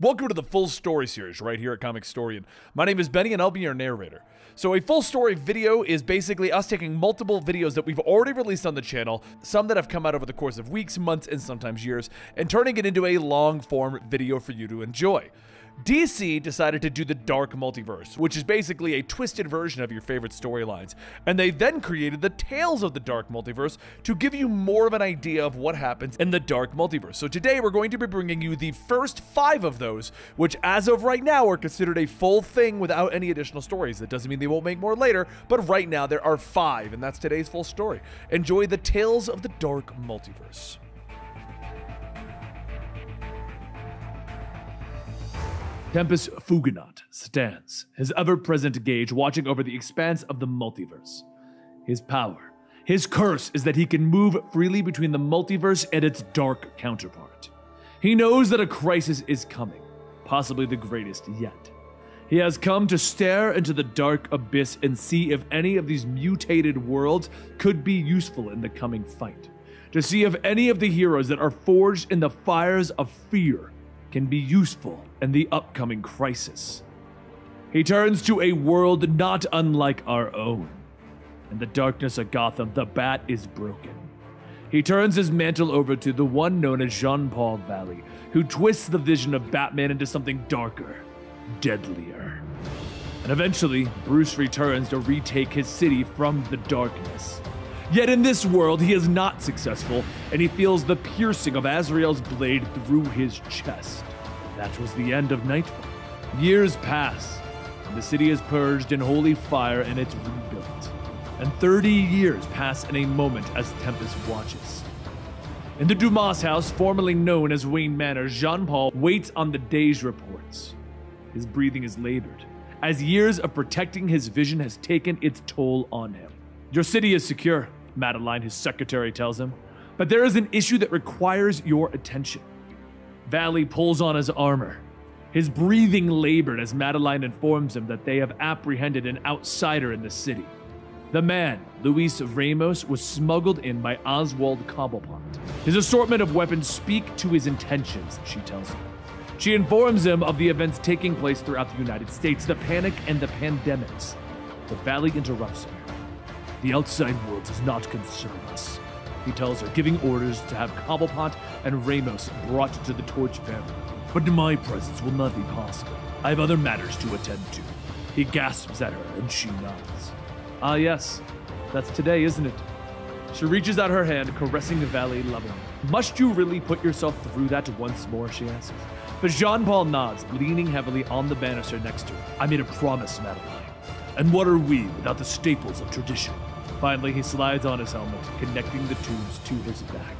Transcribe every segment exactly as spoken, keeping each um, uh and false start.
Welcome to the Full Story series right here at Comic Storian. My name is Benny and I'll be your narrator. So a full story video is basically us taking multiple videos that we've already released on the channel, some that have come out over the course of weeks, months, and sometimes years, and turning it into a long form video for you to enjoy. D C decided to do the Dark Multiverse, which is basically a twisted version of your favorite storylines, and they then created the Tales of the Dark Multiverse to give you more of an idea of what happens in the Dark Multiverse. So today we're going to be bringing you the first five of those, which as of right now are considered a full thing without any additional stories. That doesn't mean they won't make more later, but right now there are five, and that's today's full story. Enjoy the Tales of the Dark Multiverse. Tempus Fuginaut stands, his ever-present gaze watching over the expanse of the multiverse. His power, his curse, is that he can move freely between the multiverse and its dark counterpart. He knows that a crisis is coming, possibly the greatest yet. He has come to stare into the dark abyss and see if any of these mutated worlds could be useful in the coming fight, to see if any of the heroes that are forged in the fires of fear can be useful in the upcoming crisis. He turns to a world not unlike our own. In the darkness of Gotham, the bat is broken. He turns his mantle over to the one known as Jean-Paul Valley, who twists the vision of Batman into something darker, deadlier. And eventually, Bruce returns to retake his city from the darkness. Yet in this world, he is not successful, and he feels the piercing of Azrael's blade through his chest. That was the end of Nightfall. Years pass, and the city is purged in holy fire and it's rebuilt. And thirty years pass in a moment as Tempest watches. In the Dumas house, formerly known as Wayne Manor, Jean-Paul waits on the day's reports. His breathing is labored, as years of protecting his vision has taken its toll on him. Your city is secure, Madeline, his secretary, tells him, but there is an issue that requires your attention. Valley pulls on his armor, his breathing labored as Madeline informs him that they have apprehended an outsider in the city. The man, Luis Ramos, was smuggled in by Oswald Cobblepot. His assortment of weapons speak to his intentions, she tells him. She informs him of the events taking place throughout the United States, the panic and the pandemics. But Valley interrupts her. The outside world does not concern us, he tells her, giving orders to have Cobblepot and Ramos brought to the Torchbearer. But my presence will not be possible. I have other matters to attend to. He gasps at her, and she nods. Ah yes, that's today, isn't it? She reaches out her hand, caressing the Valley level. Must you really put yourself through that once more, she asks. But Jean-Paul nods, leaning heavily on the banister next to her. I made a promise, Madeline. And what are we without the staples of tradition? Finally, he slides on his helmet, connecting the tubes to his back.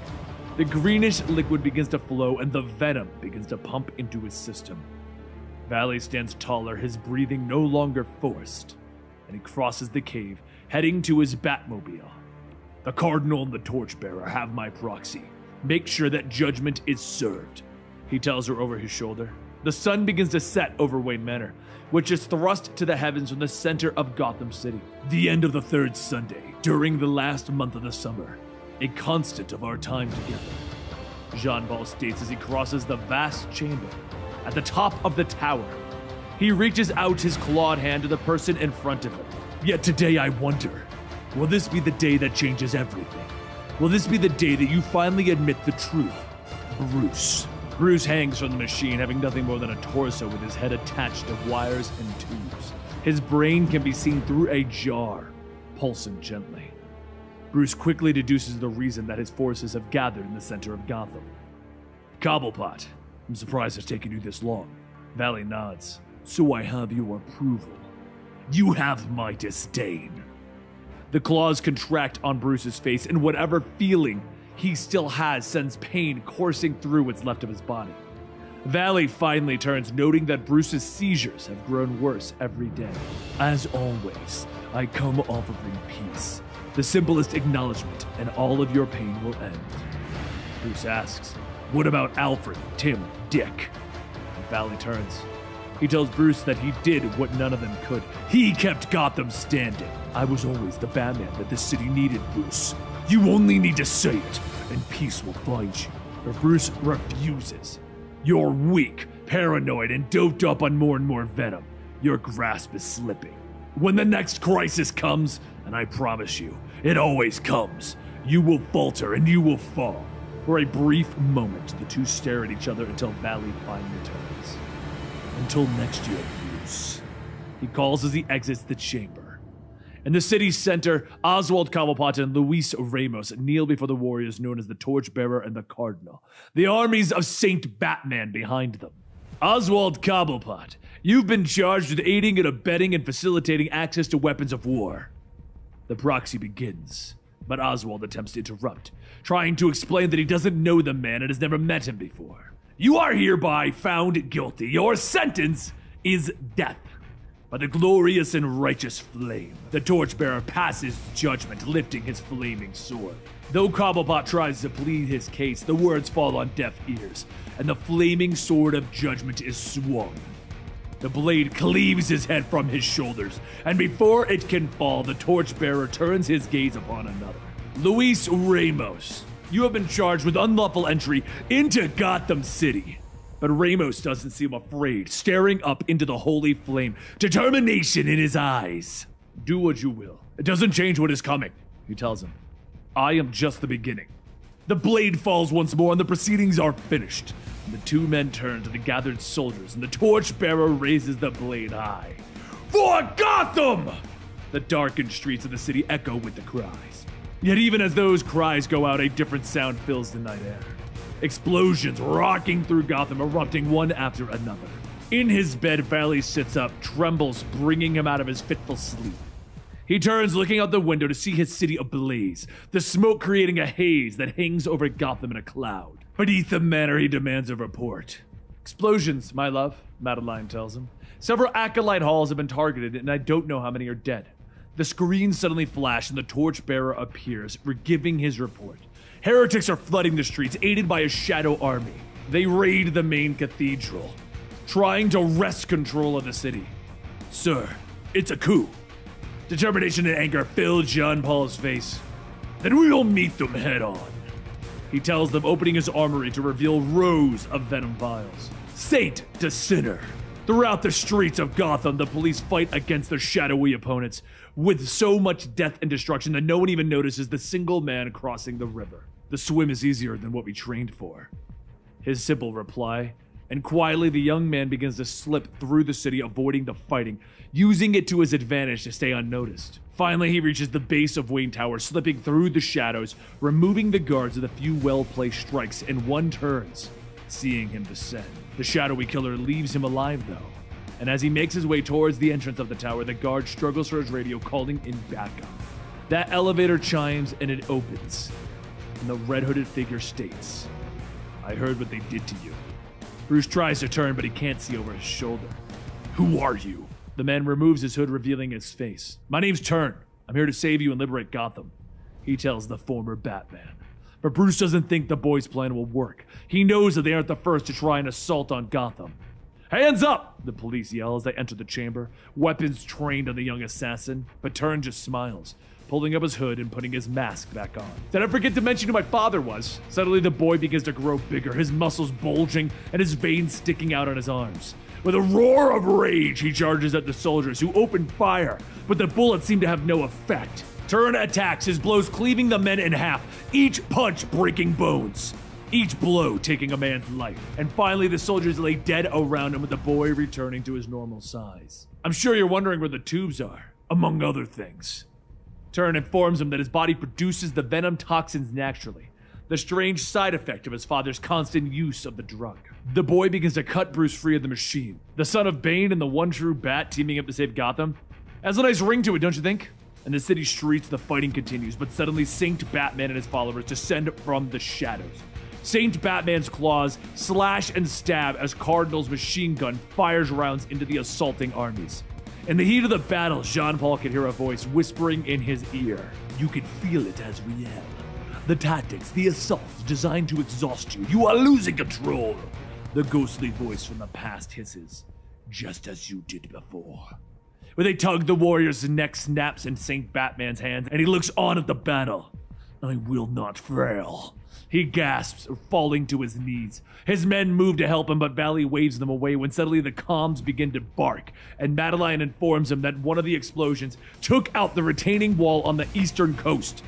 The greenish liquid begins to flow, and the venom begins to pump into his system. Valley stands taller, his breathing no longer forced, and he crosses the cave, heading to his Batmobile. The Cardinal and the Torchbearer have my proxy. Make sure that judgment is served, he tells her over his shoulder. The sun begins to set over Wayne Manor, which is thrust to the heavens from the center of Gotham City. The end of the third Sunday, during the last month of the summer, a constant of our time together, Jean-Paul states as he crosses the vast chamber. At the top of the tower, he reaches out his clawed hand to the person in front of him. Yet today I wonder, will this be the day that changes everything? Will this be the day that you finally admit the truth, Bruce? Bruce hangs from the machine, having nothing more than a torso with his head attached to wires and tubes. His brain can be seen through a jar, pulsing gently. Bruce quickly deduces the reason that his forces have gathered in the center of Gotham. Cobblepot, I'm surprised it's taken you this long. Valley nods. So I have your approval. You have my disdain. The claws contract on Bruce's face, and whatever feeling he still has sends pain coursing through what's left of his body. Valley finally turns, noting that Bruce's seizures have grown worse every day. As always, I come offering peace, the simplest acknowledgement, and all of your pain will end. Bruce asks, what about Alfred, Tim, Dick? And Valley turns. He tells Bruce that he did what none of them could. He kept Gotham standing. I was always the Batman that this city needed, Bruce. You only need to say it, and peace will find you. But Bruce refuses. You're weak, paranoid, and doped up on more and more venom. Your grasp is slipping. When the next crisis comes, and I promise you, it always comes, you will falter and you will fall. For a brief moment, the two stare at each other until Valley finally returns. Until next year, Bruce. He calls as he exits the chamber. In the city's center, Oswald Cobblepot and Luis Ramos kneel before the warriors known as the Torchbearer and the Cardinal, the armies of Saint Batman behind them. Oswald Cobblepot, you've been charged with aiding and abetting and facilitating access to weapons of war. The proxy begins, but Oswald attempts to interrupt, trying to explain that he doesn't know the man and has never met him before. You are hereby found guilty. Your sentence is death. By the glorious and righteous flame, the Torchbearer passes judgment, lifting his flaming sword. Though Cobblepot tries to plead his case, the words fall on deaf ears, and the flaming sword of judgment is swung. The blade cleaves his head from his shoulders, and before it can fall, the Torchbearer turns his gaze upon another. Luis Ramos, you have been charged with unlawful entry into Gotham City. But Ramos doesn't seem afraid, staring up into the holy flame, determination in his eyes. Do what you will. It doesn't change what is coming, he tells him. I am just the beginning. The blade falls once more and the proceedings are finished. And the two men turn to the gathered soldiers and the Torchbearer raises the blade high. For Gotham! The darkened streets of the city echo with the cries. Yet even as those cries go out, a different sound fills the night air. Explosions rocking through Gotham, erupting one after another. In his bed, Valley sits up, trembles, bringing him out of his fitful sleep. He turns, looking out the window to see his city ablaze, the smoke creating a haze that hangs over Gotham in a cloud. Beneath the manor, he demands a report. Explosions, my love, Madeline tells him. Several acolyte halls have been targeted, and I don't know how many are dead. The screen suddenly flashes, and the Torchbearer appears, giving his report. Heretics are flooding the streets, aided by a shadow army. They raid the main cathedral, trying to wrest control of the city. Sir, it's a coup. Determination and anger fill Jean-Paul's face. Then we will meet them head on. He tells them, opening his armory to reveal rows of venom vials. Saint to sinner. Throughout the streets of Gotham, the police fight against their shadowy opponents with so much death and destruction that no one even notices the single man crossing the river. The swim is easier than what we trained for, his simple reply, and quietly the young man begins to slip through the city, avoiding the fighting, using it to his advantage to stay unnoticed. Finally, he reaches the base of Wayne Tower, slipping through the shadows, removing the guards with a few well-placed strikes, and one turns, seeing him descend. The shadowy killer leaves him alive, though, and as he makes his way towards the entrance of the tower, the guard struggles for his radio, calling in backup. That elevator chimes, and it opens. And the red-hooded figure states, I heard what they did to you. Bruce tries to turn, but he can't see over his shoulder. Who are you? The man removes his hood, revealing his face. My name's Tern. I'm here to save you and liberate Gotham, he tells the former Batman. But Bruce doesn't think the boy's plan will work. He knows that they aren't the first to try an assault on Gotham. Hands up, the police yell as they enter the chamber, weapons trained on the young assassin, but Tern just smiles, pulling up his hood and putting his mask back on. Did I forget to mention who my father was? Suddenly the boy begins to grow bigger, his muscles bulging and his veins sticking out on his arms. With a roar of rage, he charges at the soldiers who open fire, but the bullets seem to have no effect. Tern attacks, his blows cleaving the men in half, each punch breaking bones, each blow taking a man's life. And finally, the soldiers lay dead around him, with the boy returning to his normal size. I'm sure you're wondering where the tubes are, among other things. Tern informs him that his body produces the venom toxins naturally, the strange side effect of his father's constant use of the drug. The boy begins to cut Bruce free of the machine, the son of Bane and the one true bat teaming up to save Gotham. Has a nice ring to it, don't you think? In the city streets, the fighting continues, but suddenly Saint Batman and his followers descend from the shadows. Saint Batman's claws slash and stab as Cardinal's machine gun fires rounds into the assaulting armies. In the heat of the battle, Jean-Paul can hear a voice whispering in his ear. You can feel it as we yell. The tactics, the assaults designed to exhaust you. You are losing control. The ghostly voice from the past hisses, just as you did before. With a tug, the warrior's neck snaps in Saint Batman's hands, and he looks on at the battle. I will not fail. He gasps, falling to his knees. His men move to help him, but Valley waves them away when suddenly the comms begin to bark, and Madeline informs him that one of the explosions took out the retaining wall on the eastern coast.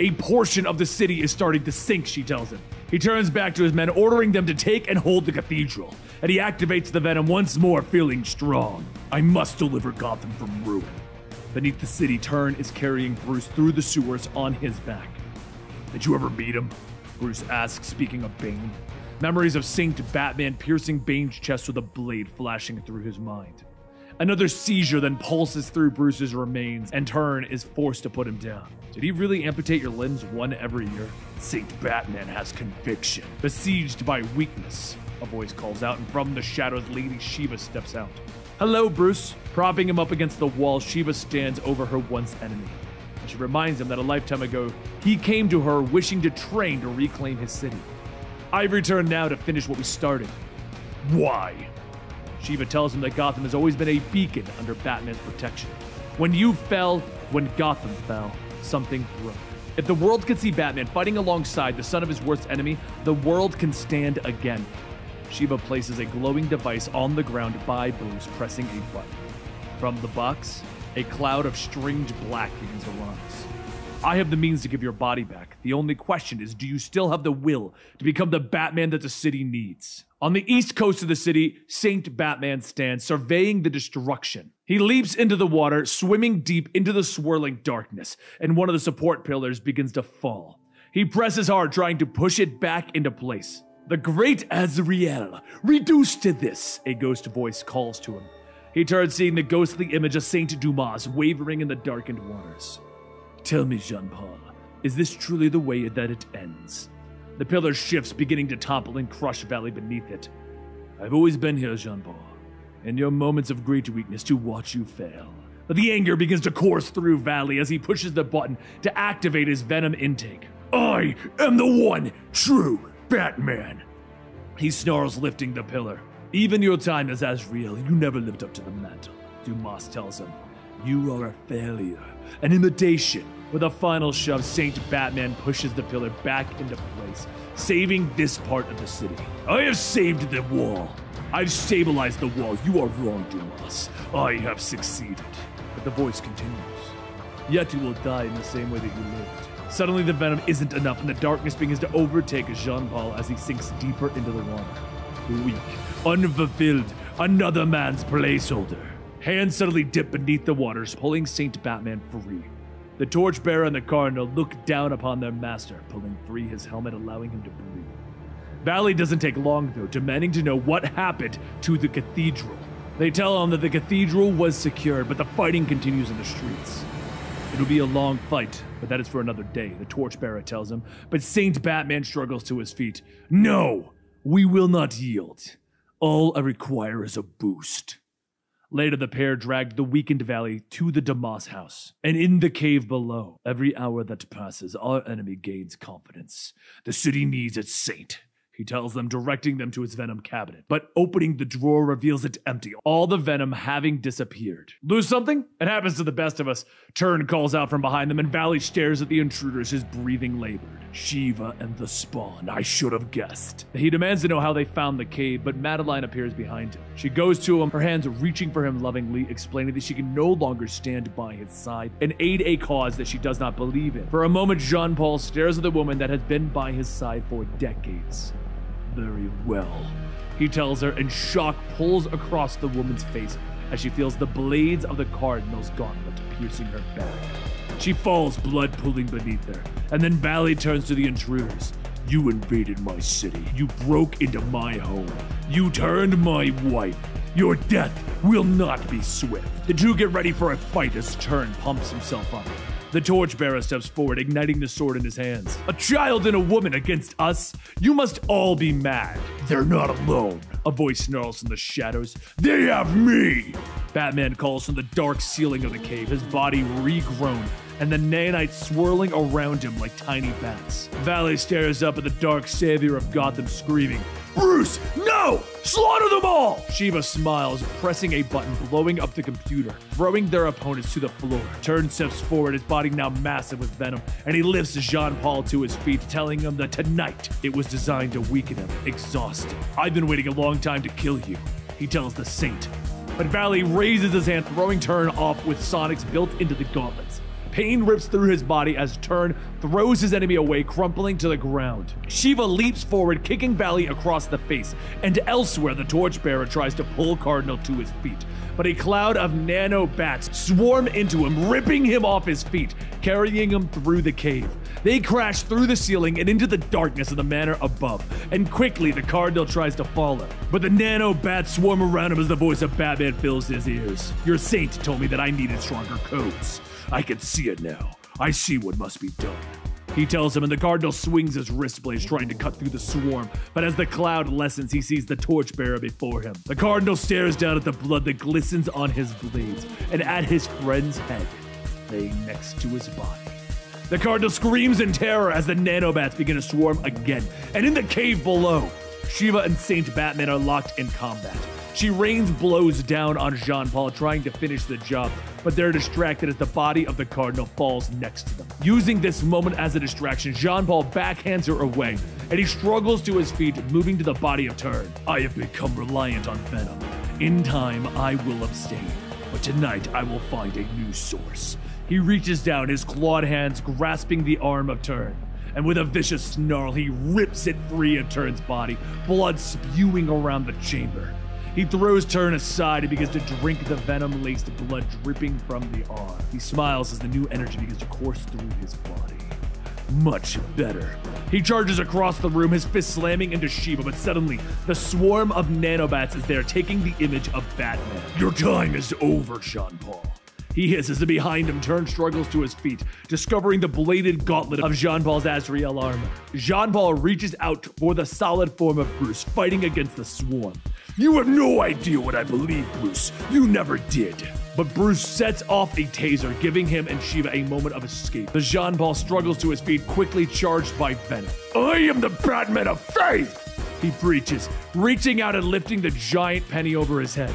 A portion of the city is starting to sink, she tells him. He turns back to his men, ordering them to take and hold the cathedral, and he activates the venom once more, feeling strong. I must deliver Gotham from ruin. Beneath the city, Tern is carrying Bruce through the sewers on his back. Did you ever meet him? Bruce asks, speaking of Bane. Memories of Saint Batman piercing Bane's chest with a blade flashing through his mind. Another seizure then pulses through Bruce's remains, and Tern is forced to put him down. Did he really amputate your limbs one every year? Saint Batman has conviction. Besieged by weakness, a voice calls out, and from the shadows, Lady Shiva steps out. Hello, Bruce. Propping him up against the wall, Shiva stands over her once enemy. And she reminds him that a lifetime ago, he came to her wishing to train to reclaim his city. I've returned now to finish what we started. Why? Shiva tells him that Gotham has always been a beacon under Batman's protection. When you fell, when Gotham fell, something broke. If the world could see Batman fighting alongside the son of his worst enemy, the world can stand again. Shiva places a glowing device on the ground by Bruce, pressing a button. From the box, a cloud of strange black begins to rise. I have the means to give your body back. The only question is, do you still have the will to become the Batman that the city needs? On the east coast of the city, Saint Batman stands, surveying the destruction. He leaps into the water, swimming deep into the swirling darkness, and one of the support pillars begins to fall. He presses hard, trying to push it back into place. The great Azrael, reduced to this, a ghost voice calls to him. He turns, seeing the ghostly image of Saint Dumas wavering in the darkened waters. Tell me, Jean-Paul, is this truly the way that it ends? The pillar shifts, beginning to topple and crush Valley beneath it. I've always been here, Jean-Paul, in your moments of great weakness to watch you fail. But the anger begins to course through Valley as he pushes the button to activate his venom intake. I am the one true Batman! He snarls, lifting the pillar. Even your time as Azrael, you never lived up to the mantle, Dumas tells him. You are a failure, an imitation. With a final shove, Saint Batman pushes the pillar back into place, saving this part of the city. I have saved the wall. I've stabilized the wall. You are wrong, Dumas. I have succeeded. But the voice continues. Yet you will die in the same way that you lived. Suddenly the venom isn't enough, and the darkness begins to overtake Jean-Paul as he sinks deeper into the water. Weak, unfulfilled, another man's placeholder. Hands suddenly dip beneath the waters, pulling Saint Batman free. The Torchbearer and the Cardinal look down upon their master, pulling free his helmet, allowing him to breathe. Valley doesn't take long, though, demanding to know what happened to the cathedral. They tell him that the cathedral was secured, but the fighting continues in the streets. It'll be a long fight, but that is for another day, the Torchbearer tells him, but Saint Batman struggles to his feet. No, we will not yield. All I require is a boost. Later, the pair dragged the weakened Valley to the Dumas house, and in the cave below, every hour that passes, our enemy gains confidence. The city needs its saint, he tells them, directing them to his venom cabinet. But opening the drawer reveals it empty, all the venom having disappeared. Lose something? It happens to the best of us. Tern calls out from behind them, and Valley stares at the intruders, his breathing labored. Shiva and the spawn, I should have guessed. He demands to know how they found the cave, but Madeline appears behind him. She goes to him, her hands reaching for him lovingly, explaining that she can no longer stand by his side and aid a cause that she does not believe in. For a moment, Jean-Paul stares at the woman that has been by his side for decades. Very well, he tells her, and shock pulls across the woman's face as she feels the blades of the Cardinal's gauntlet piercing her back. She falls, blood pooling beneath her, and then Valley turns to the intruders. You invaded my city. You broke into my home. You turned my wife. Your death will not be swift. The two get ready for a fight as Tern pumps himself up. The Torchbearer steps forward, igniting the sword in his hands. A child and a woman against us? You must all be mad. They're not alone, a voice snarls from the shadows. They have me! Batman calls from the dark ceiling of the cave, his body regrown, and the nanites swirling around him like tiny bats. Valley stares up at the dark savior of Gotham, screaming, Bruce, no! Slaughter them all! Shiva smiles, pressing a button, blowing up the computer, throwing their opponents to the floor. Tern steps forward, his body now massive with venom, and he lifts Jean-Paul to his feet, telling him that tonight it was designed to weaken him, exhaust him. I've been waiting a long time to kill you, he tells the Saint. But Valley raises his hand, throwing Tern off with sonics built into the gauntlets. Pain rips through his body as Tern throws his enemy away, crumpling to the ground. Shiva leaps forward, kicking Valley across the face, and elsewhere the Torchbearer tries to pull Cardinal to his feet. But a cloud of nano bats swarm into him, ripping him off his feet, carrying him through the cave. They crash through the ceiling and into the darkness of the manor above, and quickly the Cardinal tries to follow. But the nano bats swarm around him as the voice of Batman fills his ears. Your Saint told me that I needed stronger codes. I can see it now. I see what must be done, he tells him, and the Cardinal swings his wrist blades, trying to cut through the swarm. But as the cloud lessens, he sees the Torchbearer before him. The Cardinal stares down at the blood that glistens on his blades and at his friend's head, laying next to his body. The Cardinal screams in terror as the nanobats begin to swarm again. And in the cave below, Shiva and Saint Batman are locked in combat. She rains blows down on Jean-Paul, trying to finish the job, but they're distracted as the body of the Cardinal falls next to them. Using this moment as a distraction, Jean-Paul backhands her away, and he struggles to his feet, moving to the body of Tern. I have become reliant on venom. In time, I will abstain, but tonight I will find a new source. He reaches down, his clawed hands grasping the arm of Tern, and with a vicious snarl, he rips it free of Tern's body, blood spewing around the chamber. He throws Tern aside and begins to drink the venom-laced blood dripping from the arm. He smiles as the new energy begins to course through his body. Much better. He charges across the room, his fist slamming into Shiva, but suddenly, the swarm of nanobats is there, taking the image of Batman. Your time is over, Jean-Paul, he hisses, and behind him, Tern struggles to his feet, discovering the bladed gauntlet of Jean-Paul's Azrael armor. Jean-Paul reaches out for the solid form of Bruce, fighting against the swarm. You have no idea what I believe, Bruce. You never did. But Bruce sets off a taser, giving him and Shiva a moment of escape. The Jean-Paul struggles to his feet, quickly charged by venom. I am the Batman of faith, he preaches, reaching out and lifting the giant penny over his head.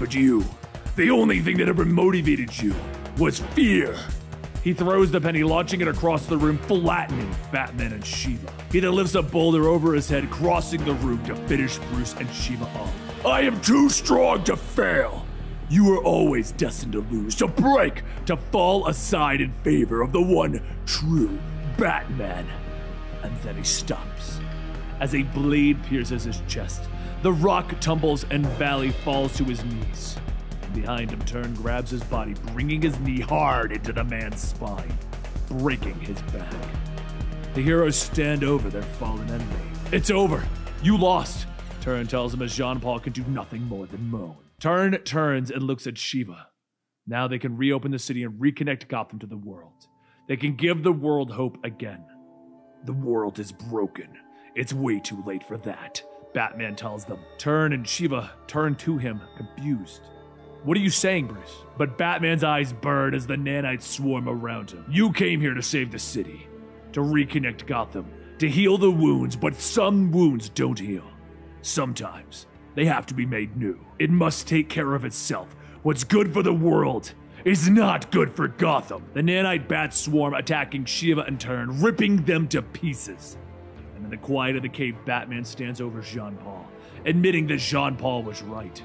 But you, the only thing that ever motivated you was fear. He throws the penny, launching it across the room, flattening Batman and Shiva. He then lifts a boulder over his head, crossing the room to finish Bruce and Shiva off. I am too strong to fail. You were always destined to lose, to break, to fall aside in favor of the one true Batman. And then he stops as a blade pierces his chest. The rock tumbles and Valley falls to his knees. Behind him, Tern grabs his body, bringing his knee hard into the man's spine, breaking his back. The heroes stand over their fallen enemy. It's over. You lost, Tern tells him as Jean-Paul can do nothing more than moan. Tern turns and looks at Shiva. Now they can reopen the city and reconnect Gotham to the world. They can give the world hope again. The world is broken. It's way too late for that, Batman tells them. Tern and Shiva turn to him, confused. What are you saying, Bruce? But Batman's eyes burn as the nanites swarm around him. You came here to save the city, to reconnect Gotham, to heal the wounds, but some wounds don't heal. Sometimes they have to be made new. It must take care of itself. What's good for the world is not good for Gotham. The nanite bats swarm, attacking Shiva and Tern, ripping them to pieces. And in the quiet of the cave, Batman stands over Jean-Paul, admitting that Jean-Paul was right,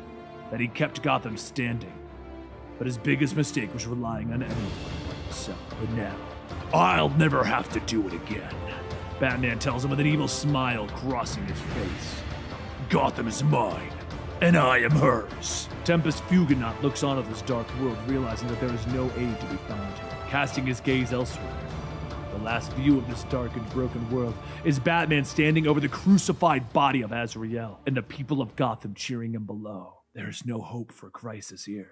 that he kept Gotham standing. But his biggest mistake was relying on everyone but himself. But now, I'll never have to do it again, Batman tells him with an evil smile crossing his face. Gotham is mine, and I am hers. Tempus Fuginaut looks on at this dark world, realizing that there is no aid to be found, casting his gaze elsewhere. The last view of this dark and broken world is Batman standing over the crucified body of Azrael and the people of Gotham cheering him below. There is no hope for crisis here.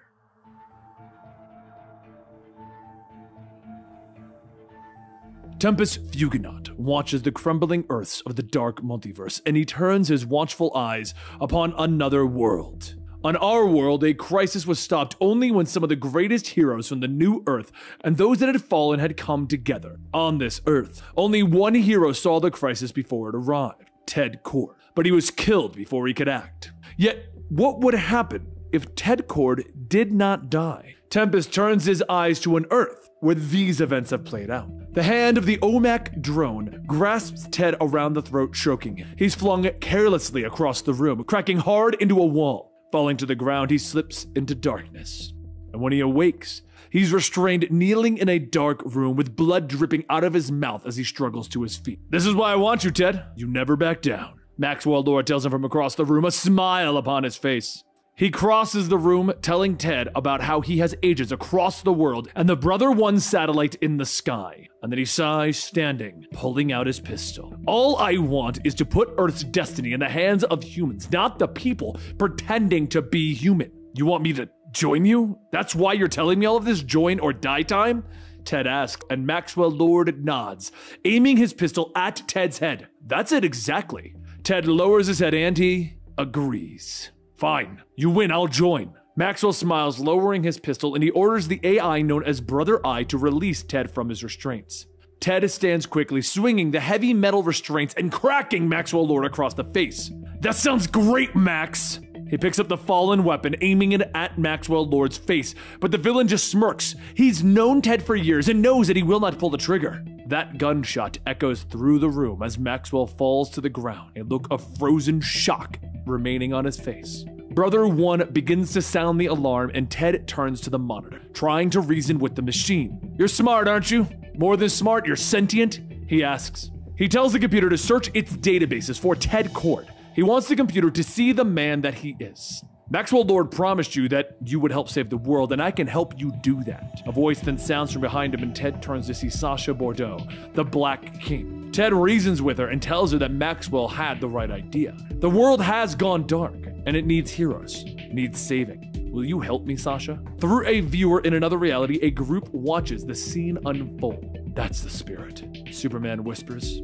Tempus Fuginaut watches the crumbling earths of the dark multiverse, and he turns his watchful eyes upon another world. On our world, a crisis was stopped only when some of the greatest heroes from the new Earth and those that had fallen had come together. On this Earth, only one hero saw the crisis before it arrived, Ted Kord. but he was killed before he could act. Yet, what would happen if Ted Kord did not die? Tempest turns his eyes to an Earth where these events have played out. The hand of the O M A C drone grasps Ted around the throat, choking him. He's flung carelessly across the room, cracking hard into a wall. Falling to the ground, he slips into darkness. And when he awakes, he's restrained, kneeling in a dark room with blood dripping out of his mouth as he struggles to his feet. This is why I want you, Ted. You never back down. Maxwell Lord tells him from across the room, a smile upon his face. He crosses the room, telling Ted about how he has agents across the world and the Brother One satellite in the sky. And then he sighs, standing, pulling out his pistol. All I want is to put Earth's destiny in the hands of humans, not the people pretending to be human. You want me to join you? That's why you're telling me all of this join or die time? Ted asks, and Maxwell Lord nods, aiming his pistol at Ted's head. That's it exactly. Ted lowers his head and he agrees. Fine, you win, I'll join. Maxwell smiles, lowering his pistol, and he orders the A I known as Brother Eye to release Ted from his restraints. Ted stands quickly, swinging the heavy metal restraints and cracking Maxwell Lord across the face. That sounds great, Max! He picks up the fallen weapon, aiming it at Maxwell Lord's face, but the villain just smirks. He's known Ted for years and knows that he will not pull the trigger. That gunshot echoes through the room as Maxwell falls to the ground, a look of frozen shock remaining on his face. Brother One begins to sound the alarm, and Ted turns to the monitor, trying to reason with the machine. You're smart, aren't you? More than smart, you're sentient? He asks. He tells the computer to search its databases for Ted Kord. He wants the computer to see the man that he is. Maxwell Lord promised you that you would help save the world, and I can help you do that. A voice then sounds from behind him, and Ted turns to see Sasha Bordeaux, the Black King. Ted reasons with her and tells her that Maxwell had the right idea. The world has gone dark, and it needs heroes, it needs saving. Will you help me, Sasha? Through a viewer in another reality, a group watches the scene unfold. That's the spirit, Superman whispers.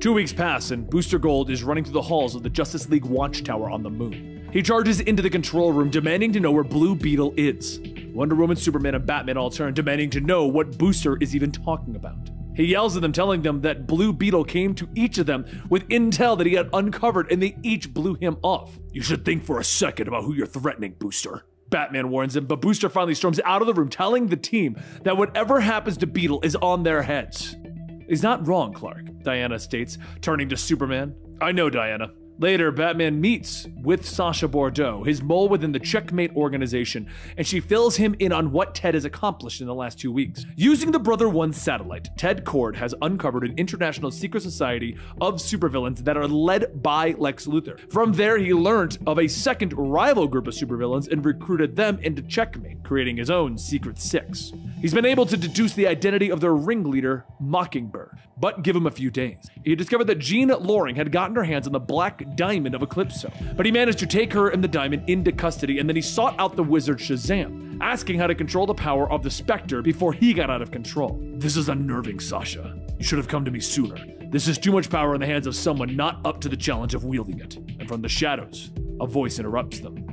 Two weeks pass, and Booster Gold is running through the halls of the Justice League watchtower on the moon. He charges into the control room, demanding to know where Blue Beetle is. Wonder Woman, Superman, and Batman all turn, demanding to know what Booster is even talking about. He yells at them, telling them that Blue Beetle came to each of them with intel that he had uncovered, and they each blew him off. You should think for a second about who you're threatening, Booster. Batman warns him, but Booster finally storms out of the room, telling the team that whatever happens to Beetle is on their heads. He's not wrong, Clark, Diana states, turning to Superman. I know, Diana. Later, Batman meets with Sasha Bordeaux, his mole within the Checkmate organization, and she fills him in on what Ted has accomplished in the last two weeks. Using the Brother One satellite, Ted Kord has uncovered an international secret society of supervillains that are led by Lex Luthor. From there, he learned of a second rival group of supervillains and recruited them into Checkmate, creating his own Secret Six. He's been able to deduce the identity of their ringleader, Mockingbird, but give him a few days. He discovered that Jean Loring had gotten her hands on the Black Diamond of Eclipso, but he managed to take her and the diamond into custody, and then he sought out the wizard Shazam, asking how to control the power of the Spectre before he got out of control. This is unnerving, Sasha. You should have come to me sooner. This is too much power in the hands of someone not up to the challenge of wielding it. And from the shadows, a voice interrupts them.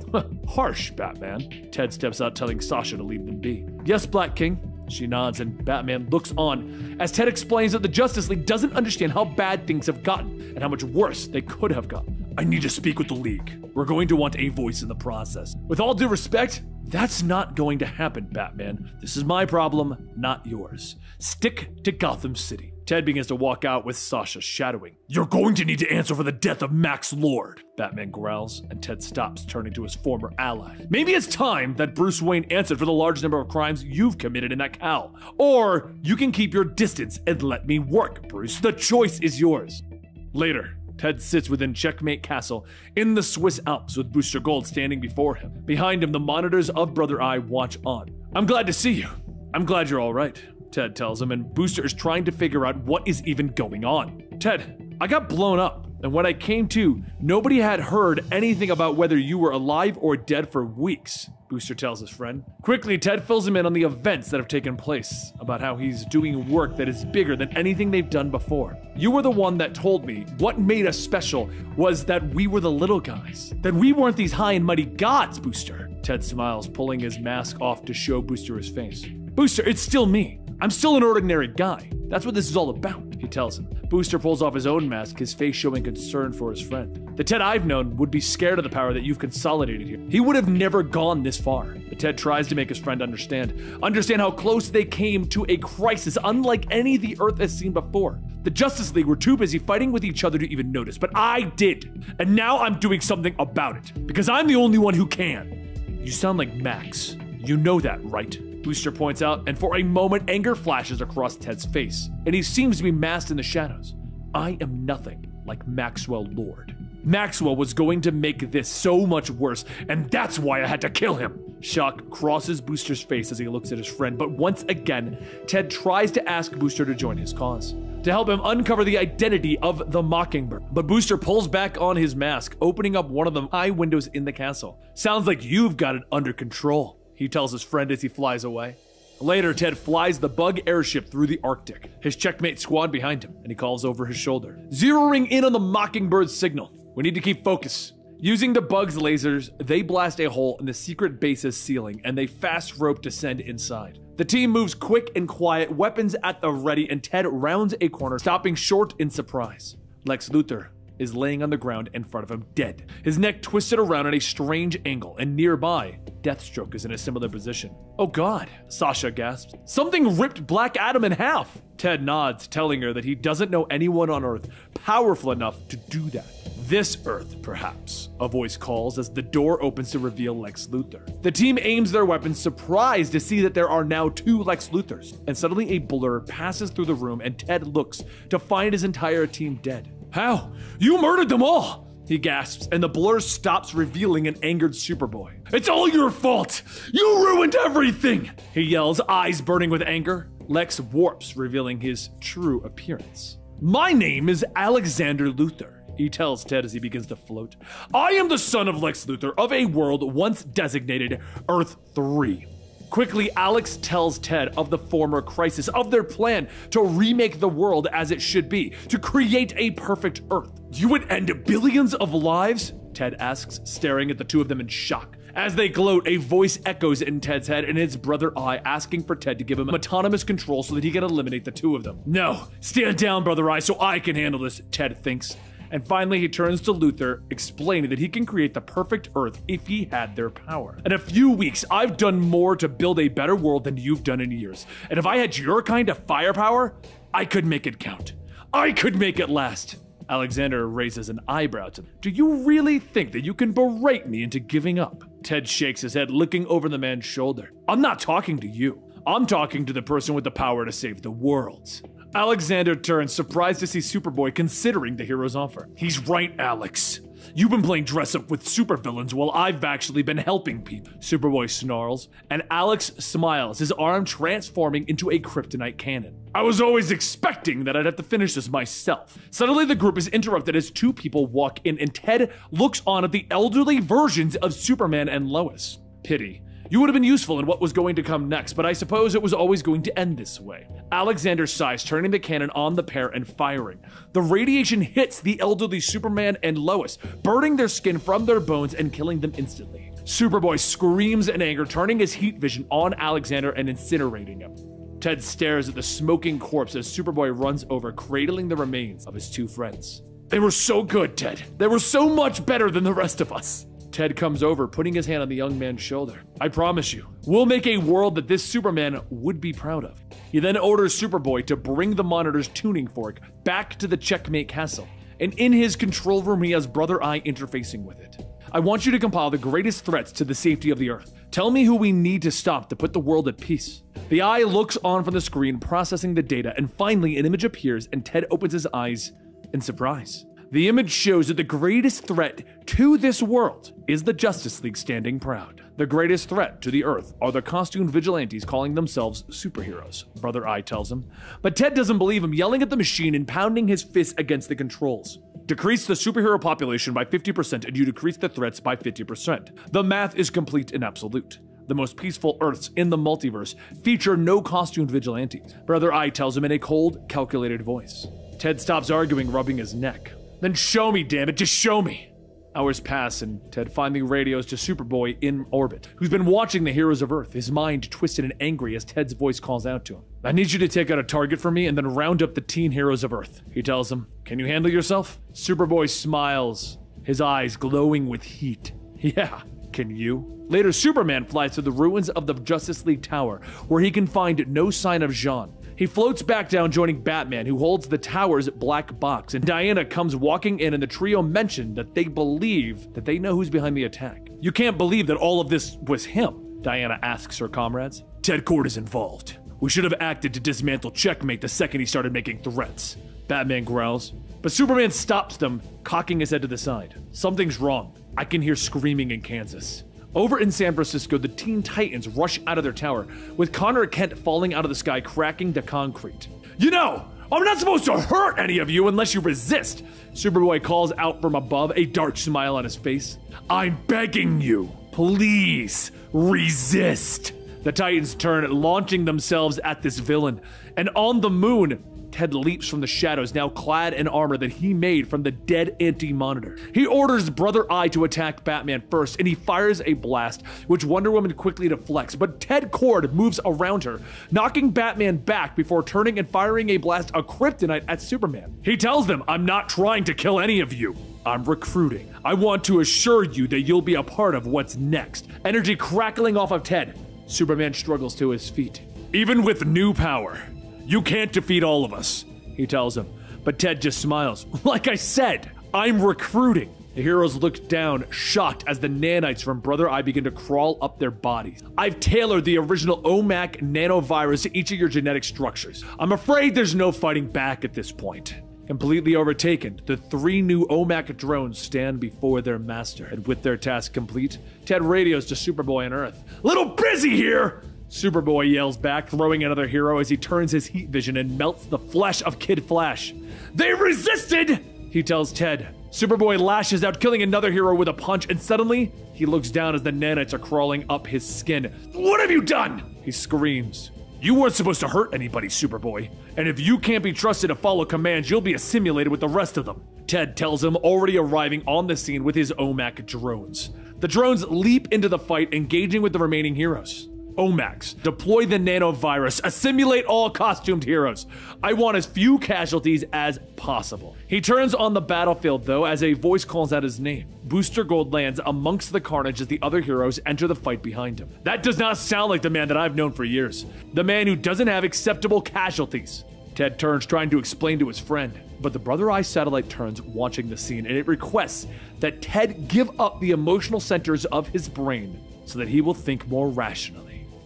Harsh, Batman. Ted steps out, telling Sasha to leave them be. Yes, Black King. She nods, and Batman looks on as Ted explains that the Justice League doesn't understand how bad things have gotten and how much worse they could have gotten. I need to speak with the League. We're going to want a voice in the process. With all due respect, that's not going to happen, Batman. This is my problem, not yours. Stick to Gotham City. Ted begins to walk out with Sasha shadowing. You're going to need to answer for the death of Max Lord, Batman growls, and Ted stops, turning to his former ally. Maybe it's time that Bruce Wayne answered for the large number of crimes you've committed in that cowl. Or you can keep your distance and let me work, Bruce. The choice is yours. Later, Ted sits within Checkmate Castle in the Swiss Alps with Booster Gold standing before him. Behind him, the monitors of Brother Eye watch on. I'm glad to see you. I'm glad you're all right, Ted tells him, and Booster is trying to figure out what is even going on. Ted, I got blown up, and when I came to, nobody had heard anything about whether you were alive or dead for weeks, Booster tells his friend. Quickly, Ted fills him in on the events that have taken place, about how he's doing work that is bigger than anything they've done before. You were the one that told me what made us special was that we were the little guys, that we weren't these high and mighty gods, Booster. Ted smiles, pulling his mask off to show Booster his face. Booster, it's still me. I'm still an ordinary guy. That's what this is all about. he tells him. Booster pulls off his own mask, his face showing concern for his friend. The Ted I've known would be scared of the power that you've consolidated here. He would have never gone this far. But Ted tries to make his friend understand. Understand how close they came to a crisis unlike any the Earth has seen before. The Justice League were too busy fighting with each other to even notice, but I did. And now I'm doing something about it, because I'm the only one who can. You sound like Max. You know that, right? Booster points out, and for a moment, anger flashes across Ted's face, and he seems to be masked in the shadows. I am nothing like Maxwell Lord. Maxwell was going to make this so much worse, and that's why I had to kill him. Shock crosses Booster's face as he looks at his friend, but once again, Ted tries to ask Booster to join his cause, to help him uncover the identity of the Mockingbird. But Booster pulls back on his mask, opening up one of the eye windows in the castle. Sounds like you've got it under control, he tells his friend as he flies away. Later, Ted flies the bug airship through the Arctic, his checkmate squad behind him, and he calls over his shoulder, zeroing in on the Mockingbird's signal. We need to keep focus. Using the bug's lasers, they blast a hole in the secret base's ceiling, and they fast rope descend inside. The team moves quick and quiet, weapons at the ready, and Ted rounds a corner, stopping short in surprise. Lex Luthor is laying on the ground in front of him, dead. His neck twisted around at a strange angle, and nearby, Deathstroke is in a similar position. Oh God, Sasha gasps. Something ripped Black Adam in half. Ted nods, telling her that he doesn't know anyone on Earth powerful enough to do that. This Earth, perhaps, a voice calls as the door opens to reveal Lex Luthor. The team aims their weapons, surprised to see that there are now two Lex Luthors, and suddenly a blur passes through the room and Ted looks to find his entire team dead. How? You murdered them all! He gasps, and the blur stops, revealing an angered Superboy. It's all your fault! You ruined everything! He yells, eyes burning with anger. Lex warps, revealing his true appearance. My name is Alexander Luthor, he tells Ted as he begins to float. I am the son of Lex Luthor of a world once designated Earth three. Quickly, Alex tells Ted of the former crisis, of their plan to remake the world as it should be, to create a perfect Earth. You would end billions of lives? Ted asks, staring at the two of them in shock. As they gloat, a voice echoes in Ted's head and his brother Eye, asking for Ted to give him autonomous control so that he can eliminate the two of them. No, stand down, Brother Eye, so I can handle this, Ted thinks. And finally, he turns to Luthor, explaining that he can create the perfect Earth if he had their power. In a few weeks, I've done more to build a better world than you've done in years. And if I had your kind of firepower, I could make it count. I could make it last. Alexander raises an eyebrow to him. Do you really think that you can berate me into giving up? Ted shakes his head, looking over the man's shoulder. I'm not talking to you. I'm talking to the person with the power to save the world. Alexander turns, surprised to see Superboy considering the hero's offer. He's right, Alex. You've been playing dress-up with supervillains while I've actually been helping people. Superboy snarls, and Alex smiles, his arm transforming into a kryptonite cannon. I was always expecting that I'd have to finish this myself. Suddenly, the group is interrupted as two people walk in, and Ted looks on at the elderly versions of Superman and Lois. Pity. You would have been useful in what was going to come next, but I suppose it was always going to end this way. Alexander sighs, turning the cannon on the pair and firing. The radiation hits the elderly Superman and Lois, burning their skin from their bones and killing them instantly. Superboy screams in anger, turning his heat vision on Alexander and incinerating him. Ted stares at the smoking corpse as Superboy runs over, cradling the remains of his two friends. They were so good, Ted. They were so much better than the rest of us. Ted comes over, putting his hand on the young man's shoulder. I promise you, we'll make a world that this Superman would be proud of. He then orders Superboy to bring the monitor's tuning fork back to the Checkmate Castle, and in his control room he has Brother Eye interfacing with it. I want you to compile the greatest threats to the safety of the Earth. Tell me who we need to stop to put the world at peace. The Eye looks on from the screen, processing the data, and finally an image appears and Ted opens his eyes in surprise. The image shows that the greatest threat to this world is the Justice League standing proud. The greatest threat to the Earth are the costumed vigilantes calling themselves superheroes, Brother Eye tells him. But Ted doesn't believe him, yelling at the machine and pounding his fist against the controls. Decrease the superhero population by fifty percent and you decrease the threats by fifty percent. The math is complete and absolute. The most peaceful Earths in the multiverse feature no costumed vigilantes, Brother Eye tells him in a cold, calculated voice. Ted stops arguing, rubbing his neck. Then show me, damn it, just show me. Hours pass, and Ted finally radios to Superboy in orbit, who's been watching the heroes of Earth, his mind twisted and angry as Ted's voice calls out to him. I need you to take out a target for me and then round up the teen heroes of Earth, he tells him. Can you handle yourself? Superboy smiles, his eyes glowing with heat. Yeah, can you? Later, Superman flies to the ruins of the Justice League Tower, where he can find no sign of Jean. He floats back down, joining Batman, who holds the tower's black box, and Diana comes walking in, and the trio mention that they believe that they know who's behind the attack. You can't believe that all of this was him, Diana asks her comrades. Ted Kord is involved. We should have acted to dismantle Checkmate the second he started making threats, Batman growls. But Superman stops them, cocking his head to the side. Something's wrong. I can hear screaming in Kansas. Over in San Francisco, the Teen Titans rush out of their tower, with Connor Kent falling out of the sky, cracking the concrete. You know, I'm not supposed to hurt any of you unless you resist, Superboy calls out from above, a dark smile on his face. I'm begging you, please resist. The Titans turn, launching themselves at this villain. And on the moon, Ted leaps from the shadows, now clad in armor that he made from the dead Anti-Monitor. He orders Brother Eye to attack Batman first, and he fires a blast, which Wonder Woman quickly deflects, but Ted Kord moves around her, knocking Batman back before turning and firing a blast of kryptonite at Superman. He tells them, I'm not trying to kill any of you. I'm recruiting. I want to assure you that you'll be a part of what's next. Energy crackling off of Ted. Superman struggles to his feet. Even with new power, you can't defeat all of us, he tells him, but Ted just smiles. Like I said, I'm recruiting. The heroes look down, shocked, as the nanites from Brother Eye begin to crawl up their bodies. I've tailored the original O M A C nanovirus to each of your genetic structures. I'm afraid there's no fighting back at this point. Completely overtaken, the three new O M A C drones stand before their master, and with their task complete, Ted radios to Superboy on Earth. Little busy here! Superboy yells back, throwing another hero as he turns his heat vision and melts the flesh of Kid Flash. They resisted! He tells Ted. Superboy lashes out, killing another hero with a punch, and suddenly, he looks down as the nanites are crawling up his skin. What have you done? He screams. You weren't supposed to hurt anybody, Superboy. And if you can't be trusted to follow commands, you'll be assimilated with the rest of them. Ted tells him, already arriving on the scene with his O M A C drones. The drones leap into the fight, engaging with the remaining heroes. O M A Cs, deploy the nanovirus, assimilate all costumed heroes. I want as few casualties as possible. He turns on the battlefield, though, as a voice calls out his name. Booster Gold lands amongst the carnage as the other heroes enter the fight behind him. That does not sound like the man that I've known for years. The man who doesn't have acceptable casualties. Ted turns, trying to explain to his friend, but the Brother Eye satellite turns, watching the scene, and it requests that Ted give up the emotional centers of his brain so that he will think more rationally.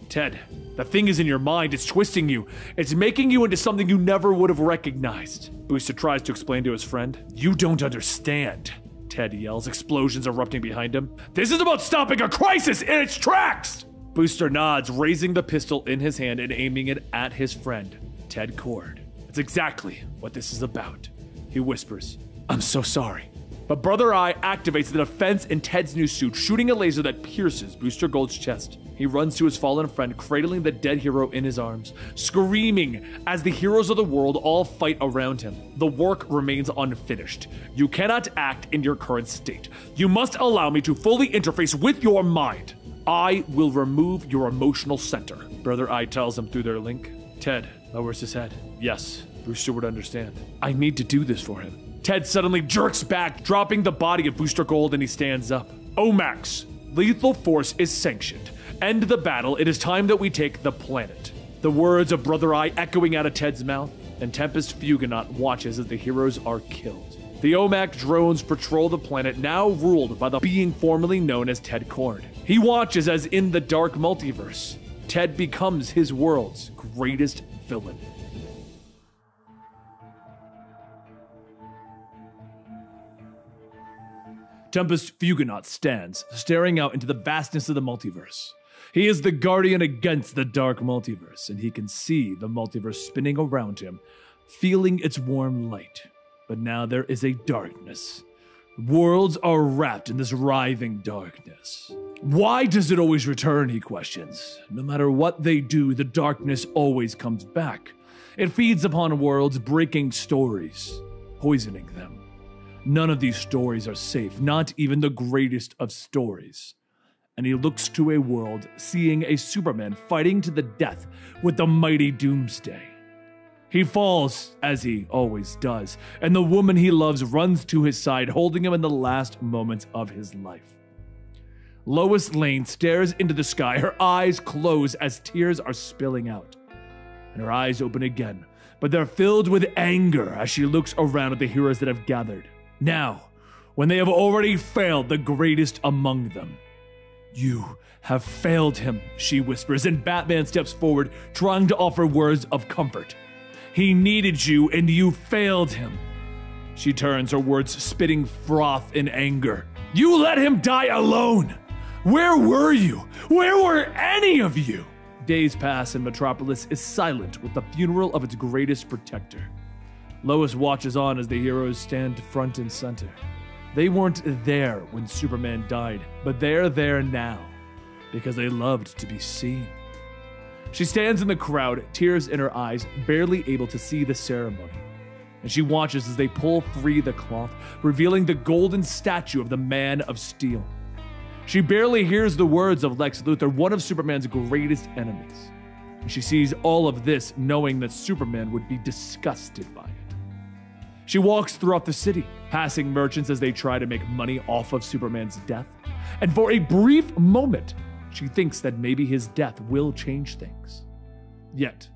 Ted, the thing is in your mind, it's twisting you. It's making you into something you never would have recognized. Booster tries to explain to his friend. You don't understand, Ted yells, explosions erupting behind him. This is about stopping a crisis in its tracks! Booster nods, raising the pistol in his hand and aiming it at his friend, Ted Kord. It's exactly what this is about, he whispers. I'm so sorry. But Brother Eye activates the defense in Ted's new suit, shooting a laser that pierces Booster Gold's chest. He runs to his fallen friend, cradling the dead hero in his arms, screaming as the heroes of the world all fight around him. The work remains unfinished. You cannot act in your current state. You must allow me to fully interface with your mind. I will remove your emotional center, Brother Eye tells him through their link. Ted lowers his head. Yes, Booster would understand. I need to do this for him. Ted suddenly jerks back, dropping the body of Booster Gold, and he stands up. O M A Cs, lethal force is sanctioned. End the battle, it is time that we take the planet. The words of Brother Eye echoing out of Ted's mouth, and Tempus Fuginaut watches as the heroes are killed. The O M A C drones patrol the planet, now ruled by the being formerly known as Ted Kord. He watches as in the dark multiverse, Ted becomes his world's greatest villain. Tempest Fuginaut stands, staring out into the vastness of the multiverse. He is the guardian against the dark multiverse, and he can see the multiverse spinning around him, feeling its warm light. But now there is a darkness. Worlds are wrapped in this writhing darkness. Why does it always return, he questions. No matter what they do, the darkness always comes back. It feeds upon worlds, breaking stories, poisoning them. None of these stories are safe, not even the greatest of stories. And he looks to a world seeing a Superman fighting to the death with the mighty Doomsday. He falls, as he always does, and the woman he loves runs to his side, holding him in the last moments of his life. Lois Lane stares into the sky, her eyes close as tears are spilling out, and her eyes open again, but they're filled with anger as she looks around at the heroes that have gathered. Now, when they have already failed the greatest among them. You have failed him, she whispers, and Batman steps forward, trying to offer words of comfort. He needed you, and you failed him. She turns, her words spitting froth in anger. You let him die alone. Where were you? Where were any of you? Days pass, and Metropolis is silent with the funeral of its greatest protector. Lois watches on as the heroes stand front and center. They weren't there when Superman died, but they're there now because they loved to be seen. She stands in the crowd, tears in her eyes, barely able to see the ceremony. And she watches as they pull free the cloth, revealing the golden statue of the Man of Steel. She barely hears the words of Lex Luthor, one of Superman's greatest enemies. And she sees all of this knowing that Superman would be disgusted by it. She walks throughout the city, passing merchants as they try to make money off of Superman's death. And for a brief moment, she thinks that maybe his death will change things. Yet,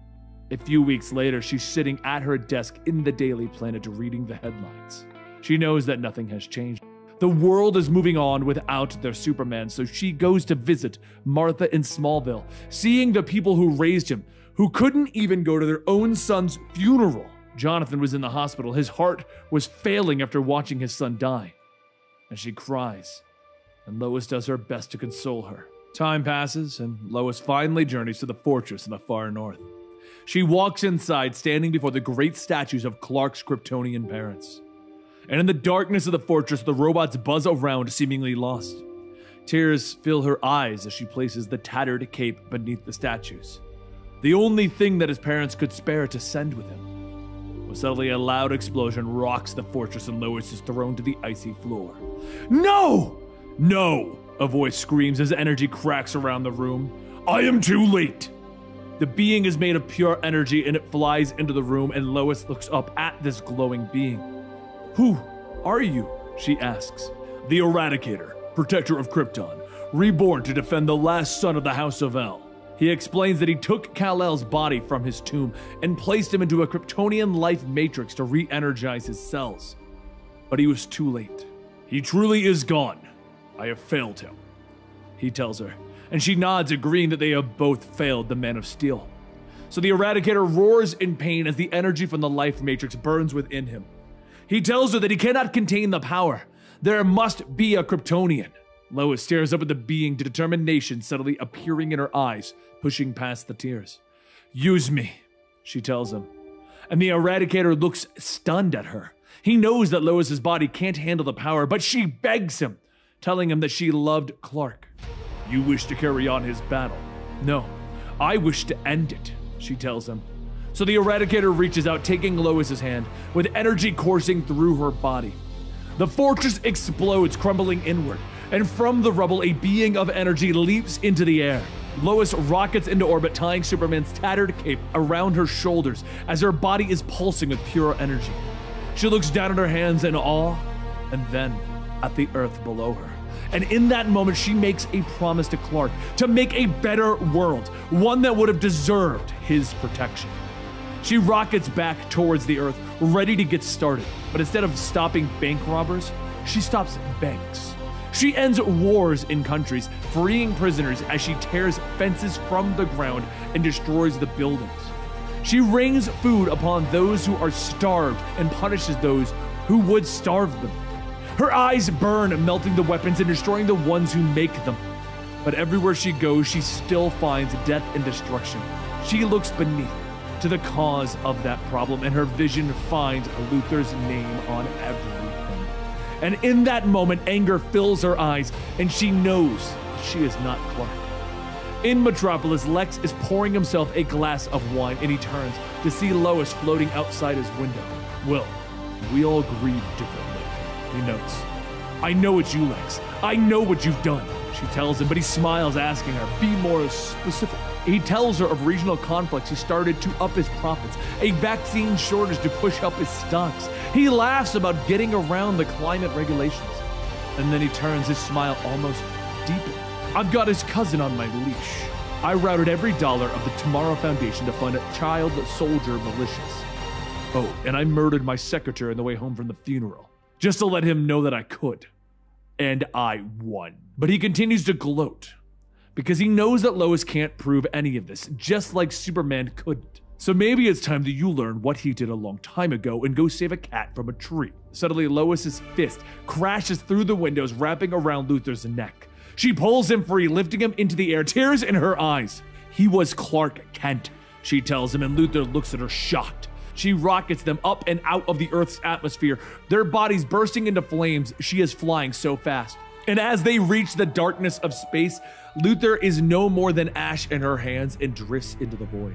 a few weeks later, she's sitting at her desk in the Daily Planet reading the headlines. She knows that nothing has changed. The world is moving on without their Superman, so she goes to visit Martha in Smallville, seeing the people who raised him, who couldn't even go to their own son's funeral. Jonathan was in the hospital. His heart was failing after watching his son die. And she cries, and Lois does her best to console her. Time passes, and Lois finally journeys to the fortress in the far north. She walks inside, standing before the great statues of Clark's Kryptonian parents. And in the darkness of the fortress, the robots buzz around, seemingly lost. Tears fill her eyes as she places the tattered cape beneath the statues. The only thing that his parents could spare to send with him. Well, suddenly a loud explosion rocks the fortress and Lois is thrown to the icy floor. No! No! A voice screams as energy cracks around the room. I am too late! The being is made of pure energy and it flies into the room and Lois looks up at this glowing being. Who are you? She asks. The Eradicator, protector of Krypton, reborn to defend the last son of the House of El. He explains that he took Kal-El's body from his tomb and placed him into a Kryptonian life matrix to re-energize his cells. But he was too late. He truly is gone. I have failed him, he tells her, and she nods, agreeing that they have both failed the Man of Steel. So the Eradicator roars in pain as the energy from the life matrix burns within him. He tells her that he cannot contain the power. There must be a Kryptonian. Lois stares up at the being, determination suddenly appearing in her eyes, pushing past the tears. Use me, she tells him. And the Eradicator looks stunned at her. He knows that Lois's body can't handle the power, but she begs him, telling him that she loved Clark. You wish to carry on his battle. No, I wish to end it, she tells him. So the Eradicator reaches out, taking Lois's hand, with energy coursing through her body. The fortress explodes, crumbling inward, and from the rubble, a being of energy leaps into the air. Lois rockets into orbit, tying Superman's tattered cape around her shoulders as her body is pulsing with pure energy. She looks down at her hands in awe, and then at the earth below her. And in that moment, she makes a promise to Clark to make a better world, one that would have deserved his protection. She rockets back towards the Earth, ready to get started. But instead of stopping bank robbers, she stops banks. She ends wars in countries, freeing prisoners as she tears fences from the ground and destroys the buildings. She rains food upon those who are starved and punishes those who would starve them. Her eyes burn, melting the weapons and destroying the ones who make them. But everywhere she goes, she still finds death and destruction. She looks beneath to the cause of that problem, and her vision finds Luthor's name on everything. And in that moment, anger fills her eyes, and she knows she is not Clark. In Metropolis, Lex is pouring himself a glass of wine, and he turns to see Lois floating outside his window. Well, we all grieve differently. He notes. I know it's you, Lex. I know what you've done, she tells him, but he smiles, asking her, be more specific. He tells her of regional conflicts he started to up his profits, a vaccine shortage to push up his stocks. He laughs about getting around the climate regulations. And then he turns, his smile almost deepened. I've got his cousin on my leash. I routed every dollar of the Tomorrow Foundation to fund a child soldier militias. Oh, and I murdered my secretary on the way home from the funeral, just to let him know that I could. And I won. But he continues to gloat, because he knows that Lois can't prove any of this, just like Superman couldn't. So maybe it's time that you learn what he did a long time ago and go save a cat from a tree. Suddenly, Lois's fist crashes through the windows, wrapping around Luthor's neck. She pulls him free, lifting him into the air, tears in her eyes. He was Clark Kent, she tells him, and Luthor looks at her shocked. She rockets them up and out of the Earth's atmosphere, their bodies bursting into flames. She is flying so fast. And as they reach the darkness of space, Luthor is no more than ash in her hands and drifts into the void.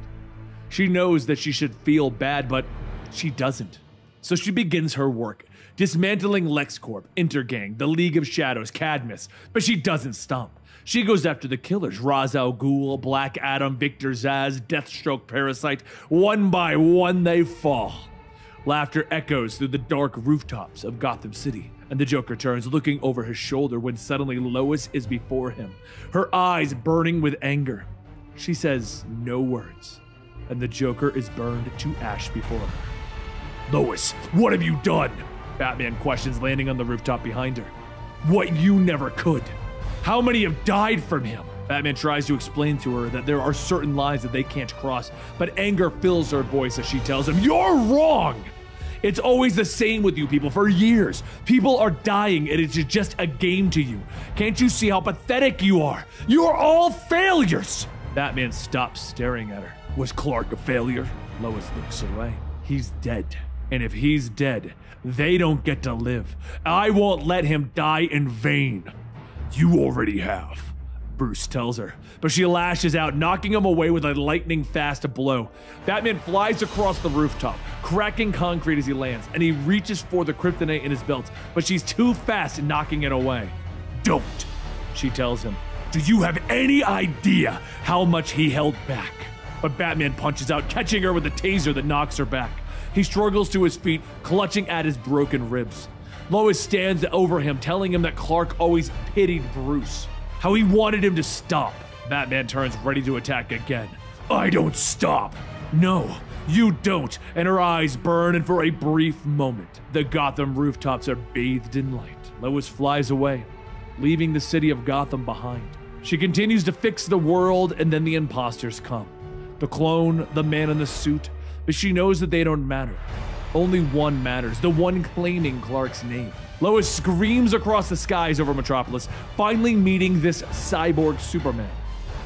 She knows that she should feel bad, but she doesn't. So she begins her work, dismantling LexCorp, Intergang, the League of Shadows, Cadmus, but she doesn't stop. She goes after the killers, Ra's al Ghul, Black Adam, Victor Zsasz, Deathstroke, Parasite. One by one, they fall. Laughter echoes through the dark rooftops of Gotham City, and the Joker turns, looking over his shoulder when suddenly Lois is before him, her eyes burning with anger. She says no words, and the Joker is burned to ash before her. Lois, what have you done? Batman questions, landing on the rooftop behind her. What you never could. How many have died from him? Batman tries to explain to her that there are certain lines that they can't cross, but anger fills her voice as she tells him, you're wrong! It's always the same with you people for years. People are dying and it's just a game to you. Can't you see how pathetic you are? You're all failures! Batman stops staring at her. Was Clark a failure? Lois looks away. He's dead. And if he's dead, they don't get to live. I won't let him die in vain. You already have, Bruce tells her, but she lashes out, knocking him away with a lightning-fast blow. Batman flies across the rooftop, cracking concrete as he lands, and he reaches for the kryptonite in his belt, but she's too fast, knocking it away. Don't, she tells him. Do you have any idea how much he held back? But Batman punches out, catching her with a taser that knocks her back. He struggles to his feet, clutching at his broken ribs. Lois stands over him, telling him that Clark always pitied Bruce, how he wanted him to stop. Batman turns, ready to attack again. I don't stop. No, you don't. And her eyes burn, and for a brief moment, the Gotham rooftops are bathed in light. Lois flies away, leaving the city of Gotham behind. She continues to fix the world, and then the imposters come. The clone, the man in the suit, but she knows that they don't matter. Only one matters, the one claiming Clark's name. Lois screams across the skies over Metropolis, finally meeting this cyborg Superman.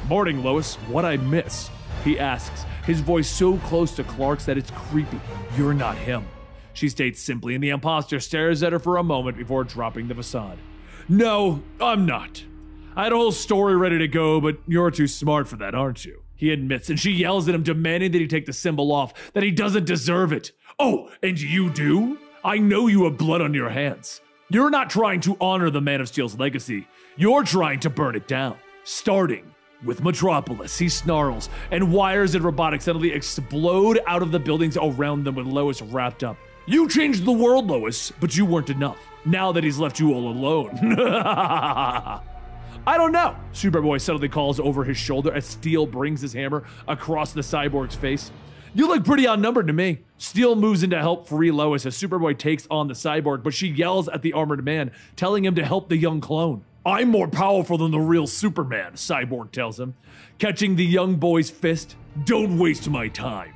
Morning, Lois, what I miss? He asks, his voice so close to Clark's that it's creepy. You're not him, she states simply, and the imposter stares at her for a moment before dropping the facade. No, I'm not. I had a whole story ready to go, but you're too smart for that, aren't you? He admits, and she yells at him, demanding that he take the symbol off, that he doesn't deserve it. Oh, and you do? I know you have blood on your hands. You're not trying to honor the Man of Steel's legacy. You're trying to burn it down. Starting with Metropolis, he snarls, and wires and robotics suddenly explode out of the buildings around them with Lois wrapped up. You changed the world, Lois, but you weren't enough. Now that he's left you all alone. I don't know, Superboy suddenly calls over his shoulder as Steel brings his hammer across the cyborg's face. You look pretty outnumbered to me. Steel moves in to help free Lois as Superboy takes on the cyborg, but she yells at the armored man, telling him to help the young clone. I'm more powerful than the real Superman, Cyborg tells him, catching the young boy's fist. Don't waste my time.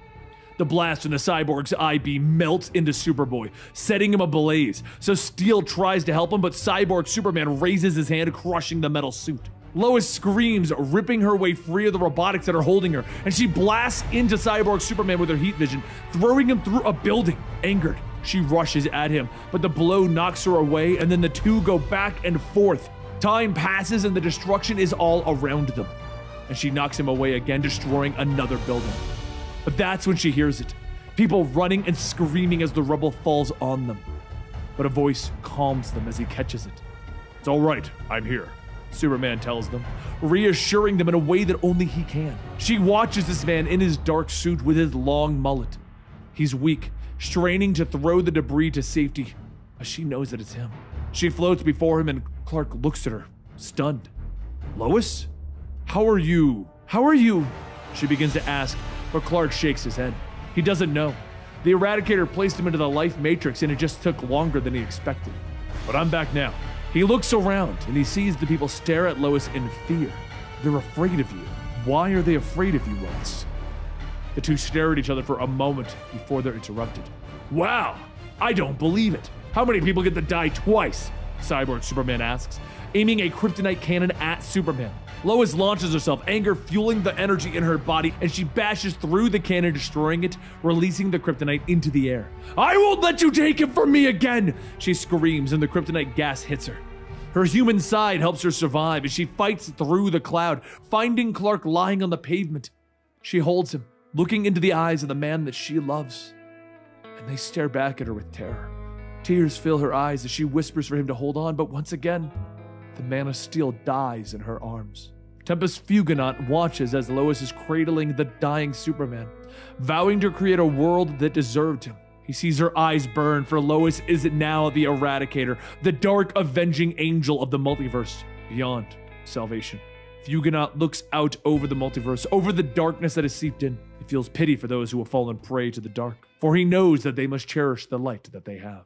The blast from the cyborg's eye beam melts into Superboy, setting him ablaze. So Steel tries to help him, but Cyborg Superman raises his hand, crushing the metal suit. Lois screams, ripping her way free of the robotics that are holding her, and she blasts into Cyborg Superman with her heat vision, throwing him through a building. Angered, she rushes at him, but the blow knocks her away, and then the two go back and forth. Time passes, and the destruction is all around them. And she knocks him away again, destroying another building. But that's when she hears it. People running and screaming as the rubble falls on them. but a voice calms them as he catches it. It's all right, I'm here, Superman tells them, reassuring them in a way that only he can. She watches this man in his dark suit with his long mullet. He's weak, straining to throw the debris to safety, as she knows that it's him. She floats before him and Clark looks at her, stunned. Lois? How are you? How are you? She begins to ask, but Clark shakes his head. He doesn't know. The Eradicator placed him into the life matrix and it just took longer than he expected. But I'm back now. He looks around and he sees the people stare at Lois in fear. They're afraid of you. Why are they afraid of you, Lois? The two stare at each other for a moment before they're interrupted. Wow, I don't believe it. How many people get to die twice? Cyborg Superman asks, aiming a kryptonite cannon at Superman. Lois launches herself, anger fueling the energy in her body, and she bashes through the cannon, destroying it, releasing the kryptonite into the air. I won't let you take him from me again, she screams, and the kryptonite gas hits her. Her human side helps her survive as she fights through the cloud, finding Clark lying on the pavement. She holds him, looking into the eyes of the man that she loves, and they stare back at her with terror. Tears fill her eyes as she whispers for him to hold on, but once again, the Man of Steel dies in her arms. Tempus Fuginaut watches as Lois is cradling the dying Superman, vowing to create a world that deserved him. He sees her eyes burn, for Lois is now the Eradicator, the dark avenging angel of the multiverse, beyond salvation. Fuginaut looks out over the multiverse, over the darkness that has seeped in. He feels pity for those who have fallen prey to the dark, for he knows that they must cherish the light that they have.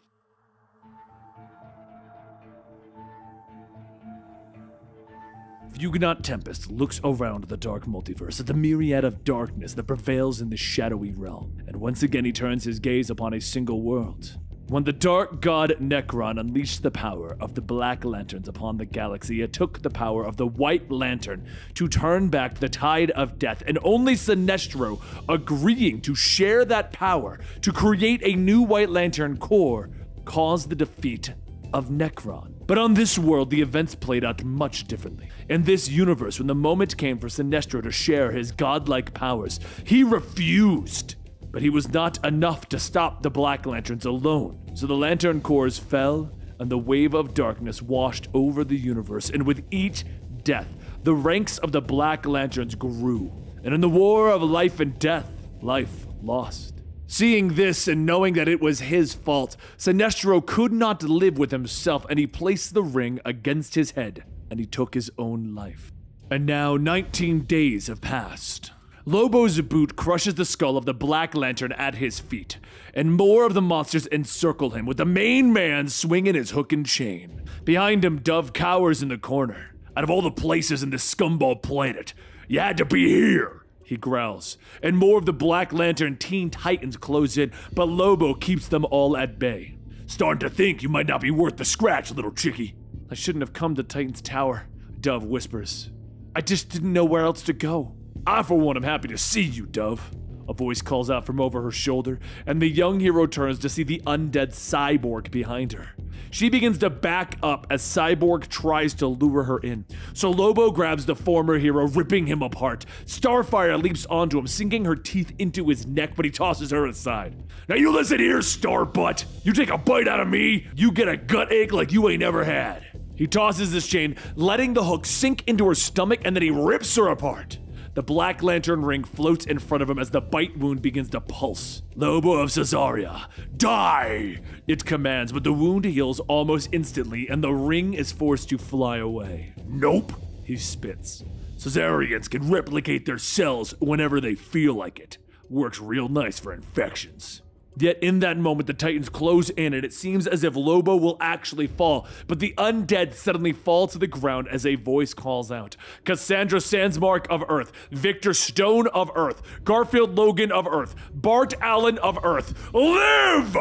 Fuginaut Tempest looks around the dark multiverse at the myriad of darkness that prevails in the shadowy realm, and once again he turns his gaze upon a single world. When the dark god Necron unleashed the power of the Black Lanterns upon the galaxy, it took the power of the White Lantern to turn back the tide of death, and only Sinestro agreeing to share that power to create a new White Lantern Corps caused the defeat of Necron. But on this world, the events played out much differently. In this universe, when the moment came for Sinestro to share his godlike powers, he refused. But he was not enough to stop the Black Lanterns alone. So the Lantern Corps fell, and the wave of darkness washed over the universe, and with each death, the ranks of the Black Lanterns grew. And in the war of life and death, life lost. Seeing this and knowing that it was his fault, Sinestro could not live with himself, and he placed the ring against his head, and he took his own life. And now nineteen days have passed. Lobo's boot crushes the skull of the Black Lantern at his feet, and more of the monsters encircle him, with the main man swinging his hook and chain. Behind him, Dove cowers in the corner. Out of all the places in this scumball planet, you had to be here, he growls, and more of the Black Lantern Teen Titans close in, but Lobo keeps them all at bay. Starting to think you might not be worth the scratch, little chickie. I shouldn't have come to Titan's Tower, Dove whispers. I just didn't know where else to go. I for one am happy to see you, Dove, a voice calls out from over her shoulder, and the young hero turns to see the undead Cyborg behind her. She begins to back up as Cyborg tries to lure her in. So Lobo grabs the former hero, ripping him apart. Starfire leaps onto him, sinking her teeth into his neck, but he tosses her aside. Now you listen here, Starbutt. You take a bite out of me, you get a gut ache like you ain't ever had. He tosses his chain, letting the hook sink into her stomach, and then he rips her apart. The Black Lantern ring floats in front of him as the bite wound begins to pulse. Lobo of Caesarea, die! It commands, but the wound heals almost instantly and the ring is forced to fly away. Nope, he spits. Caesareans can replicate their cells whenever they feel like it. Works real nice for infections. Yet in that moment, the Titans close in and it seems as if Lobo will actually fall, but the undead suddenly fall to the ground as a voice calls out. Cassandra Sandsmark of Earth, Victor Stone of Earth, Garfield Logan of Earth, Bart Allen of Earth, live!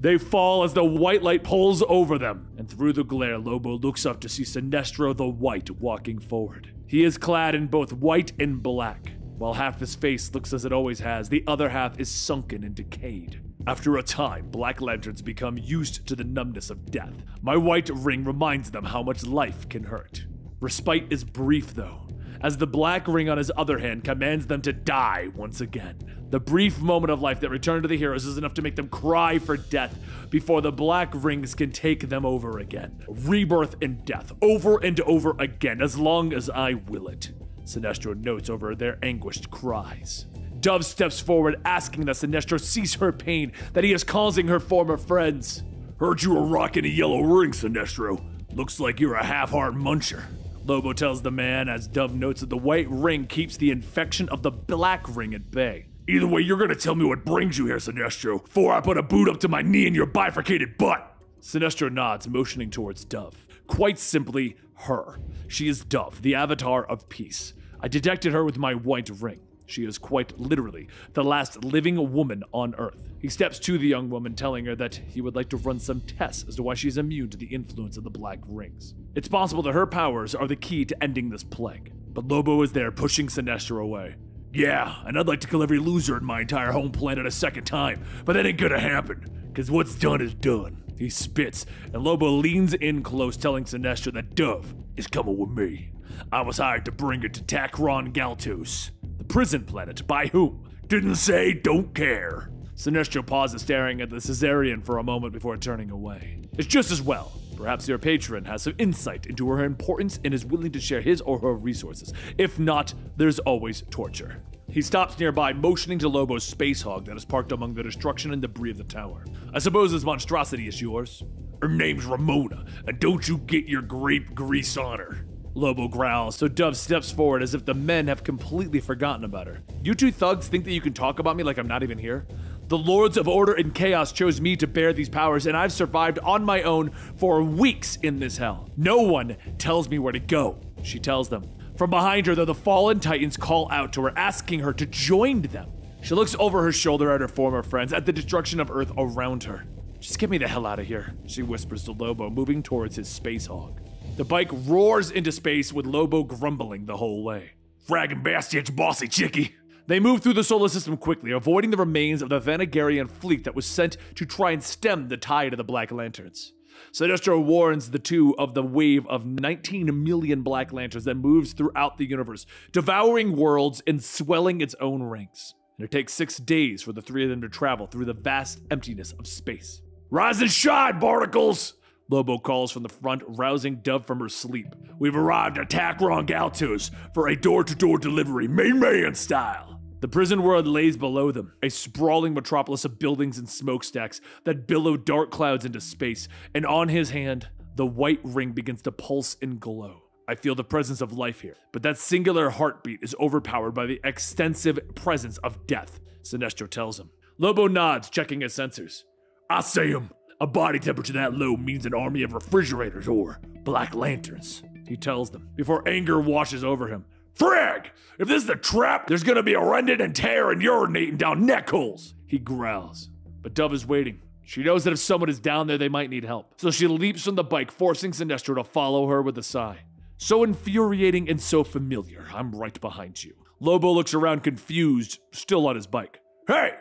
They fall as the white light pulls over them, and through the glare, Lobo looks up to see Sinestro the White walking forward. He is clad in both white and black. While half his face looks as it always has, the other half is sunken and decayed. After a time, Black Lanterns become used to the numbness of death. My white ring reminds them how much life can hurt. Respite is brief, though. as the black ring on his other hand commands them to die once again. The brief moment of life that returned to the heroes is enough to make them cry for death before the black rings can take them over again. Rebirth and death, over and over again, as long as I will it. Sinestro notes over their anguished cries. Dove steps forward, asking that Sinestro cease her pain that he is causing her former friends. Heard you were rocking a yellow ring, Sinestro. Looks like you're a half-heart muncher. Lobo tells the man as Dove notes that the white ring keeps the infection of the black ring at bay. Either way, you're gonna tell me what brings you here, Sinestro, before I put a boot up to my knee in your bifurcated butt. Sinestro nods, motioning towards Dove. Quite simply, her. She is Dove, the avatar of peace. I detected her with my white ring. She is quite literally the last living woman on Earth. He steps to the young woman, telling her that he would like to run some tests as to why she is immune to the influence of the black rings. It's possible that her powers are the key to ending this plague. But Lobo is there, pushing Sinestro away. Yeah, and I'd like to kill every loser in my entire home planet a second time, but that ain't gonna happen, because what's done is done. He spits, and Lobo leans in close, telling Sinestro that Dove is coming with me. I was hired to bring her to Tacron Galtos, the prison planet, by whom? Didn't say, don't care. Sinestro pauses, staring at the Caesarian for a moment before turning away. It's just as well. Perhaps your patron has some insight into her importance and is willing to share his or her resources. If not, there's always torture. He stops nearby, motioning to Lobo's space hog that is parked among the destruction and debris of the tower. I suppose this monstrosity is yours. Her name's Ramona, and don't you get your grape grease on her. Lobo growls, so Dove steps forward as if the men have completely forgotten about her. You two thugs think that you can talk about me like I'm not even here? The Lords of Order and Chaos chose me to bear these powers, and I've survived on my own for weeks in this hell. No one tells me where to go, she tells them. From behind her, though, the fallen titans call out to her, asking her to join them. She looks over her shoulder at her former friends, at the destruction of Earth around her. Just get me the hell out of here, she whispers to Lobo, moving towards his space hog. The bike roars into space with Lobo grumbling the whole way. Fraggin' bastard's bossy chickie. They move through the solar system quickly, avoiding the remains of the Vanagarian fleet that was sent to try and stem the tide of the Black Lanterns. Sinestro warns the two of the wave of nineteen million Black Lanterns that moves throughout the universe, devouring worlds and swelling its own ranks. And it takes six days for the three of them to travel through the vast emptiness of space. Rise and shine, barnacles! Lobo calls from the front, rousing Dove from her sleep. We've arrived at Tacron Galtos for a door-to-door delivery, main man style. The prison world lays below them, a sprawling metropolis of buildings and smokestacks that billow dark clouds into space, and on his hand, the white ring begins to pulse and glow. I feel the presence of life here, but that singular heartbeat is overpowered by the extensive presence of death, Sinestro tells him. Lobo nods, checking his sensors. I see him. A body temperature that low means an army of refrigerators or black lanterns, he tells them, before anger washes over him. Frig! If this is a trap, there's gonna be a rending and tear and urinating down neck holes, he growls. But Dove is waiting. She knows that if someone is down there, they might need help. So she leaps from the bike, forcing Sinestro to follow her with a sigh. So infuriating and so familiar, I'm right behind you. Lobo looks around confused, still on his bike. Hey!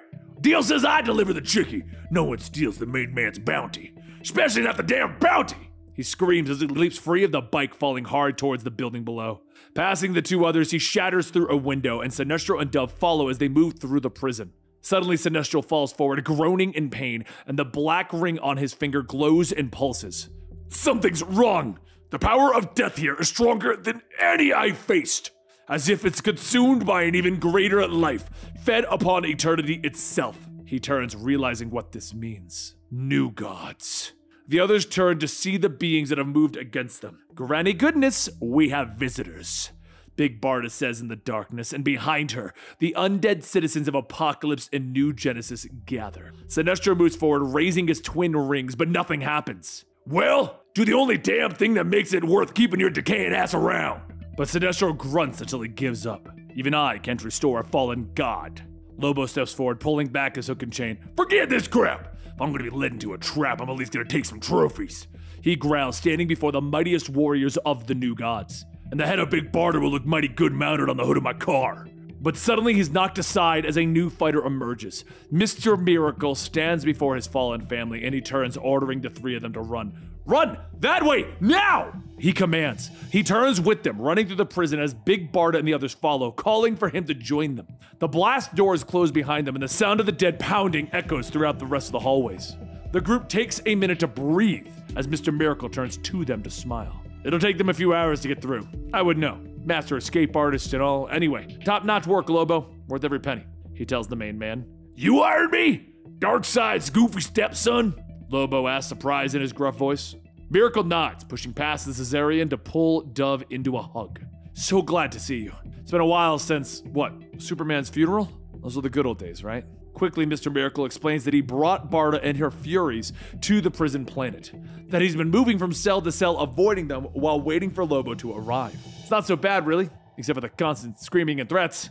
Deal says I deliver the chickie. No one steals the main man's bounty. Especially not the damn bounty! He screams as he leaps free of the bike, falling hard towards the building below. Passing the two others, he shatters through a window, and Sinestro and Dove follow as they move through the prison. Suddenly, Sinestro falls forward, groaning in pain, and the black ring on his finger glows and pulses. Something's wrong! The power of death here is stronger than any I faced! As if it's consumed by an even greater life, fed upon eternity itself. He turns, realizing what this means. New gods. The others turn to see the beings that have moved against them. Granny goodness, we have visitors. Big Barda says in the darkness, and behind her, the undead citizens of Apocalypse and New Genesis gather. Sinestro moves forward, raising his twin rings, but nothing happens. Well, do the only damn thing that makes it worth keeping your decaying ass around. But Sinestro grunts until he gives up. Even I can't restore a fallen god. Lobo steps forward, pulling back his hook and chain. Forget this crap! If I'm gonna be led into a trap, I'm at least gonna take some trophies. He growls, standing before the mightiest warriors of the new gods. And the head of Big Barda will look mighty good mounted on the hood of my car. But suddenly he's knocked aside as a new fighter emerges. Mister Miracle stands before his fallen family, and he turns, ordering the three of them to run. Run! That way! Now! He commands. He turns with them, running through the prison as Big Barda and the others follow, calling for him to join them. The blast doors close behind them, and the sound of the dead pounding echoes throughout the rest of the hallways. The group takes a minute to breathe as Mister Miracle turns to them to smile. It'll take them a few hours to get through. I would know. Master escape artist and all. Anyway, top-notch work, Lobo. Worth every penny, he tells the main man. You hired me? Darkseid's goofy stepson? Lobo asks, surprised in his gruff voice. Miracle nods, pushing past the Caesarian to pull Dove into a hug. So glad to see you. It's been a while since, what, Superman's funeral? Those were the good old days, right? Quickly, Mister Miracle explains that he brought Barda and her Furies to the prison planet, that he's been moving from cell to cell, avoiding them while waiting for Lobo to arrive. It's not so bad, really, except for the constant screaming and threats.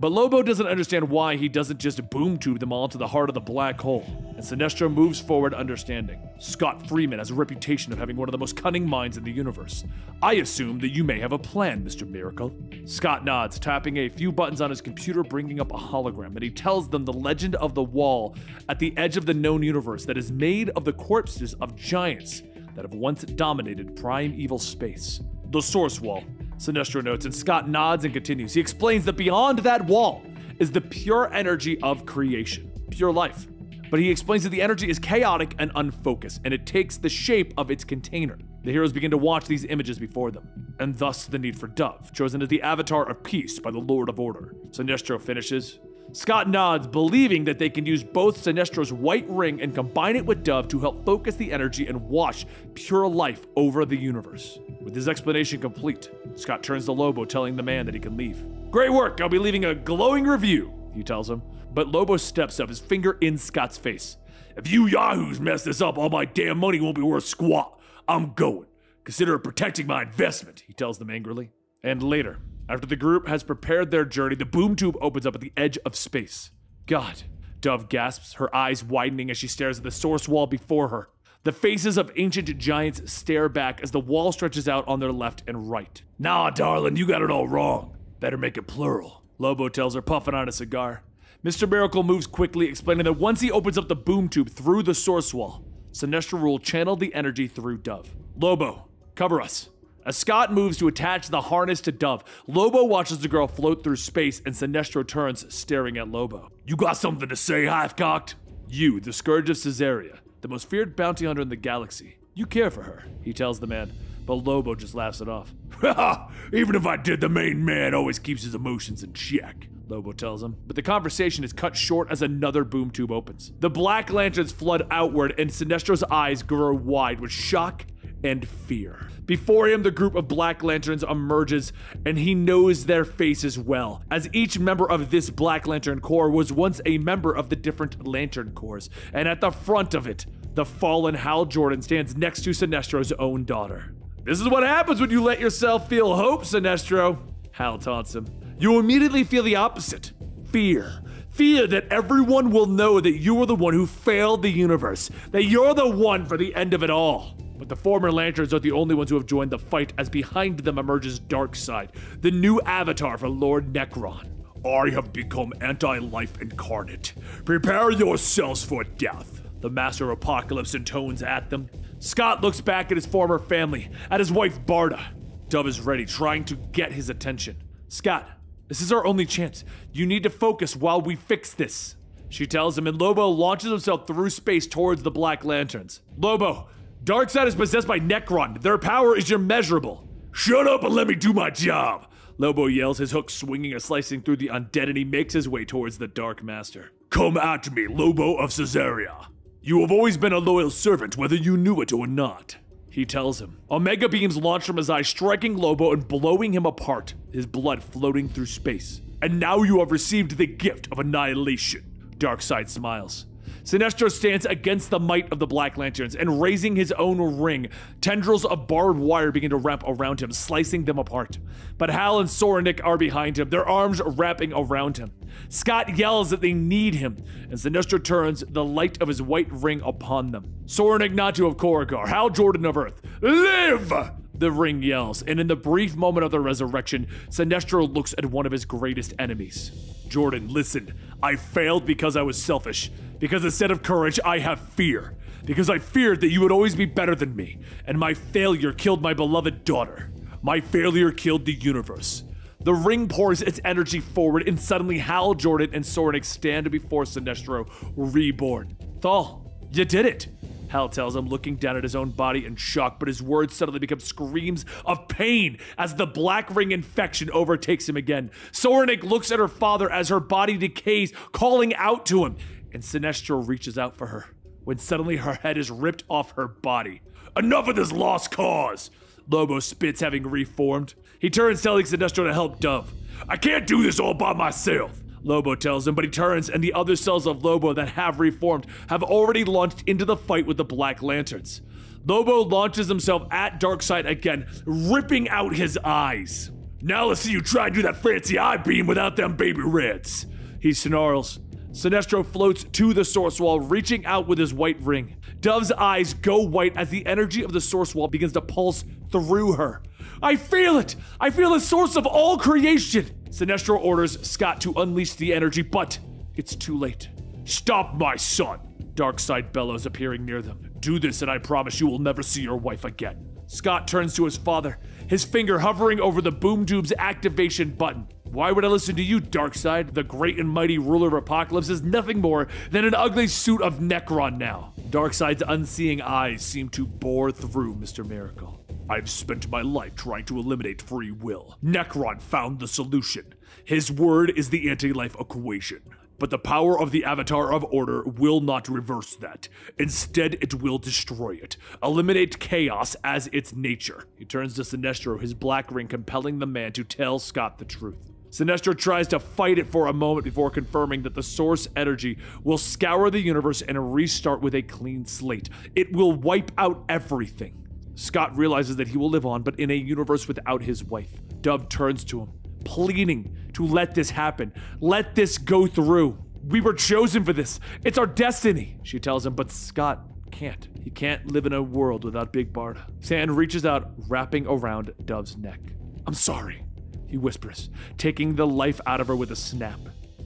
But Lobo doesn't understand why he doesn't just boom tube them all to the heart of the black hole, and Sinestro moves forward understanding. Scott Freeman has a reputation of having one of the most cunning minds in the universe. I assume that you may have a plan, Mister Miracle. Scott nods, tapping a few buttons on his computer, bringing up a hologram, and he tells them the legend of the wall at the edge of the known universe that is made of the corpses of giants that have once dominated primeval space. The Source Wall, Sinestro notes, and Scott nods and continues. He explains that beyond that wall is the pure energy of creation, pure life. But he explains that the energy is chaotic and unfocused, and it takes the shape of its container. The heroes begin to watch these images before them, and thus the need for Dove, chosen as the avatar of peace by the Lord of Order. Sinestro finishes. Scott nods, believing that they can use both Sinestro's white ring and combine it with Dove to help focus the energy and wash pure life over the universe. With his explanation complete, Scott turns to Lobo, telling the man that he can leave. Great work, I'll be leaving a glowing review, he tells him. But Lobo steps up, his finger in Scott's face. If you yahoos mess this up, all my damn money won't be worth squat. I'm going. Consider protecting my investment, he tells them angrily. And later, after the group has prepared their journey, the boom tube opens up at the edge of space. God, Dove gasps, her eyes widening as she stares at the source wall before her. The faces of ancient giants stare back as the wall stretches out on their left and right. Nah, darling, you got it all wrong. Better make it plural, Lobo tells her, puffing on a cigar. Mister Miracle moves quickly, explaining that once he opens up the boom tube through the source wall, Sinestro will channel the energy through Dove. Lobo, cover us. As Scott moves to attach the harness to Dove, Lobo watches the girl float through space, and Sinestro turns, staring at Lobo. You got something to say, half-cocked? You, the Scourge of Caesarea, the most feared bounty hunter in the galaxy. You care for her, he tells the man, but Lobo just laughs it off. Haha, even if I did, the main man always keeps his emotions in check, Lobo tells him, but the conversation is cut short as another boom tube opens. The black lanterns flood outward, and Sinestro's eyes grow wide with shock and fear. Before him, the group of Black Lanterns emerges, and he knows their faces well, as each member of this Black Lantern Corps was once a member of the different Lantern Corps, and at the front of it, the fallen Hal Jordan stands next to Sinestro's own daughter. This is what happens when you let yourself feel hope, Sinestro, Hal taunts him. You immediately feel the opposite, fear. Fear that everyone will know that you are the one who failed the universe, that you're the one for the end of it all. But the former Lanterns are the only ones who have joined the fight, as behind them emerges Darkseid, the new avatar for Lord Necron. I have become anti-life incarnate. Prepare yourselves for death, the Master Apocalypse intones at them. Scott looks back at his former family, at his wife Barda. Dove is ready, trying to get his attention. Scott, this is our only chance. You need to focus while we fix this, she tells him, and Lobo launches himself through space towards the Black Lanterns. Lobo, Darkseid is possessed by Necron. Their power is immeasurable. Shut up and let me do my job, Lobo yells, his hook swinging and slicing through the undead, and he makes his way towards the Dark Master. Come at me, Lobo of Caesarea. You have always been a loyal servant, whether you knew it or not, he tells him. Omega beams launch from his eyes, striking Lobo and blowing him apart, his blood floating through space. And now you have received the gift of annihilation, Darkseid smiles. Sinestro stands against the might of the Black Lanterns, and raising his own ring, tendrils of barbed wire begin to wrap around him, slicing them apart. But Hal and Soranik are behind him, their arms wrapping around him. Scott yells that they need him, and Sinestro turns the light of his white ring upon them. Soranik Natu of Korrigar, Hal Jordan of Earth, live! The ring yells, and in the brief moment of their resurrection, Sinestro looks at one of his greatest enemies. Jordan, listen, I failed because I was selfish. Because instead of courage, I have fear. because I feared that you would always be better than me, and my failure killed my beloved daughter. My failure killed the universe. The ring pours its energy forward, and suddenly Hal, Jordan, and Soren extend before Sinestro, reborn. Thal, you did it, Hal tells him, looking down at his own body in shock, but his words suddenly become screams of pain as the black ring infection overtakes him again. Sorenik looks at her father as her body decays, calling out to him, and Sinestro reaches out for her, when suddenly her head is ripped off her body. Enough of this lost cause, Lobo spits, having reformed. He turns, telling Sinestro to help Dove. I can't do this all by myself, Lobo tells him, but he turns, and the other cells of Lobo that have reformed have already launched into the fight with the Black Lanterns. Lobo launches himself at Darkseid again, ripping out his eyes. Now let's see you try and do that fancy eye beam without them baby reds, he snarls. Sinestro floats to the source wall, reaching out with his white ring. Dove's eyes go white as the energy of the source wall begins to pulse through her. I feel it! I feel the source of all creation! Sinestro orders Scott to unleash the energy, but it's too late. Stop my son, Darkseid bellows, appearing near them. Do this and I promise you will never see your wife again. Scott turns to his father, his finger hovering over the boom tube's activation button. Why would I listen to you, Darkseid? The great and mighty ruler of Apocalypse is nothing more than an ugly suit of Necron now. Darkseid's unseeing eyes seem to bore through Mister Miracle. I've spent my life trying to eliminate free will. Necron found the solution. His word is the anti-life equation. But the power of the Avatar of Order will not reverse that. Instead, it will destroy it. Eliminate chaos as its nature. He turns to Sinestro, his black ring compelling the man to tell Scott the truth. Sinestro tries to fight it for a moment before confirming that the source energy will scour the universe and restart with a clean slate. It will wipe out everything. Scott realizes that he will live on, but in a universe without his wife. Dove turns to him, pleading to let this happen. Let this go through. We were chosen for this. It's our destiny, she tells him, but Scott can't. He can't live in a world without Big Barda. Sand reaches out, wrapping around Dove's neck. I'm sorry, he whispers, taking the life out of her with a snap.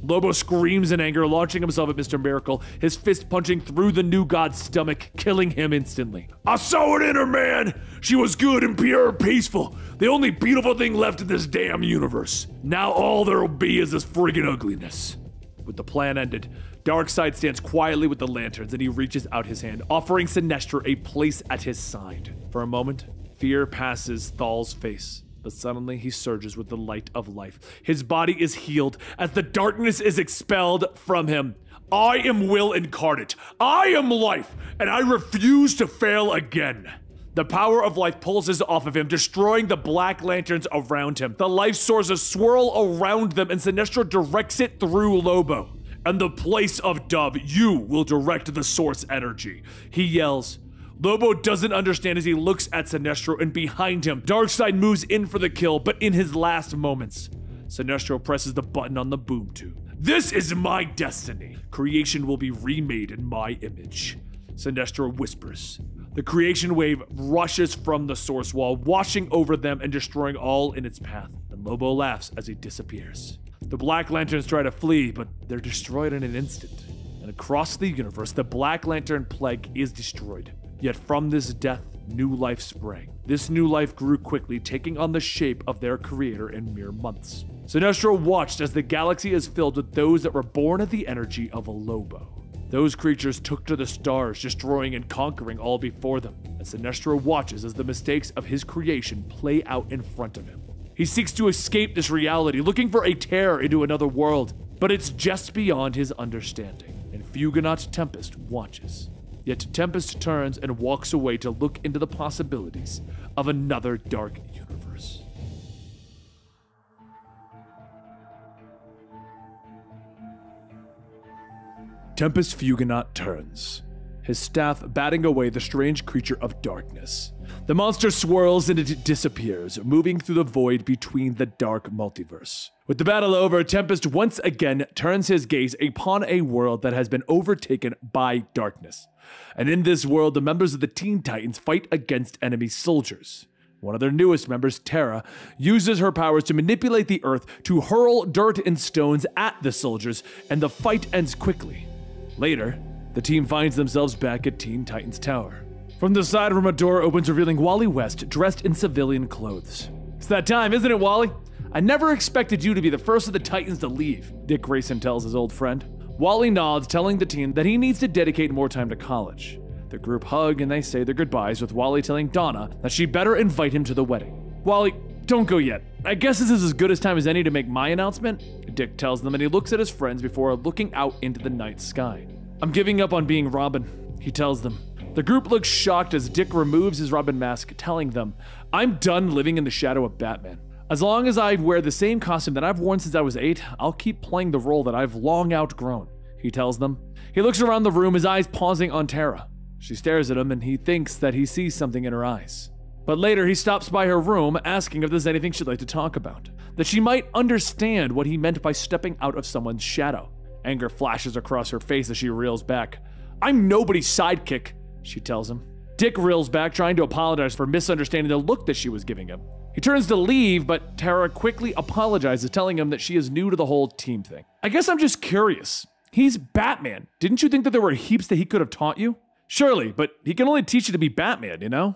Lobo screams in anger, launching himself at Mister Miracle, his fist punching through the new god's stomach, killing him instantly. I saw it in her, man! She was good and pure and peaceful. The only beautiful thing left in this damn universe. Now all there'll be is this friggin' ugliness. With the plan ended, Darkseid stands quietly with the lanterns and he reaches out his hand, offering Sinestro a place at his side. For a moment, fear passes Thal's face. But suddenly he surges with the light of life. His body is healed as the darkness is expelled from him. I am will incarnate. I am life, and I refuse to fail again. The power of life pulses off of him, destroying the black lanterns around him. The life sources swirl around them, and Sinestro directs it through Lobo. And the place of Dove, you will direct the source energy, he yells. Lobo doesn't understand as he looks at Sinestro, and behind him, Darkseid moves in for the kill, but in his last moments, Sinestro presses the button on the boom tube. This is my destiny. Creation will be remade in my image, Sinestro whispers. The creation wave rushes from the source wall, washing over them and destroying all in its path, and Lobo laughs as he disappears. The Black Lanterns try to flee, but they're destroyed in an instant. And across the universe, the Black Lantern plague is destroyed. Yet from this death, new life sprang. This new life grew quickly, taking on the shape of their creator in mere months. Sinestro watched as the galaxy is filled with those that were born of the energy of a Lobo. Those creatures took to the stars, destroying and conquering all before them. And Sinestro watches as the mistakes of his creation play out in front of him. He seeks to escape this reality, looking for a tear into another world, but it's just beyond his understanding. And Fuginaut's Tempest watches. Yet Tempest turns and walks away to look into the possibilities of another dark universe. Tempus Fuginaut turns, his staff batting away the strange creature of darkness. The monster swirls and it disappears, moving through the void between the dark multiverse. With the battle over, Tempest once again turns his gaze upon a world that has been overtaken by darkness. And in this world, the members of the Teen Titans fight against enemy soldiers. One of their newest members, Terra, uses her powers to manipulate the Earth to hurl dirt and stones at the soldiers, and the fight ends quickly. Later, The team finds themselves back at Teen Titans Tower. From the side room, a door opens, revealing Wally West dressed in civilian clothes. It's that time, isn't it, Wally? I never expected you to be the first of the Titans to leave, Dick Grayson tells his old friend. Wally nods, telling the team that he needs to dedicate more time to college. The group hug and they say their goodbyes, with Wally telling Donna that she better invite him to the wedding. Wally, don't go yet. I guess this is as good a time as any to make my announcement, Dick tells them, and he looks at his friends before looking out into the night sky. I'm giving up on being Robin, he tells them. The group looks shocked as Dick removes his Robin mask, telling them, I'm done living in the shadow of Batman. As long as I wear the same costume that I've worn since I was eight, I'll keep playing the role that I've long outgrown, he tells them. He looks around the room, his eyes pausing on Tara. She stares at him and he thinks that he sees something in her eyes. But later he stops by her room, asking if there's anything she'd like to talk about, that she might understand what he meant by stepping out of someone's shadow. Anger flashes across her face as she reels back. I'm nobody's sidekick, she tells him. Dick reels back, trying to apologize for misunderstanding the look that she was giving him. He turns to leave, but Tara quickly apologizes, telling him that she is new to the whole team thing. I guess I'm just curious. He's Batman. Didn't you think that there were heaps that he could have taught you? Surely, but he can only teach you to be Batman, you know?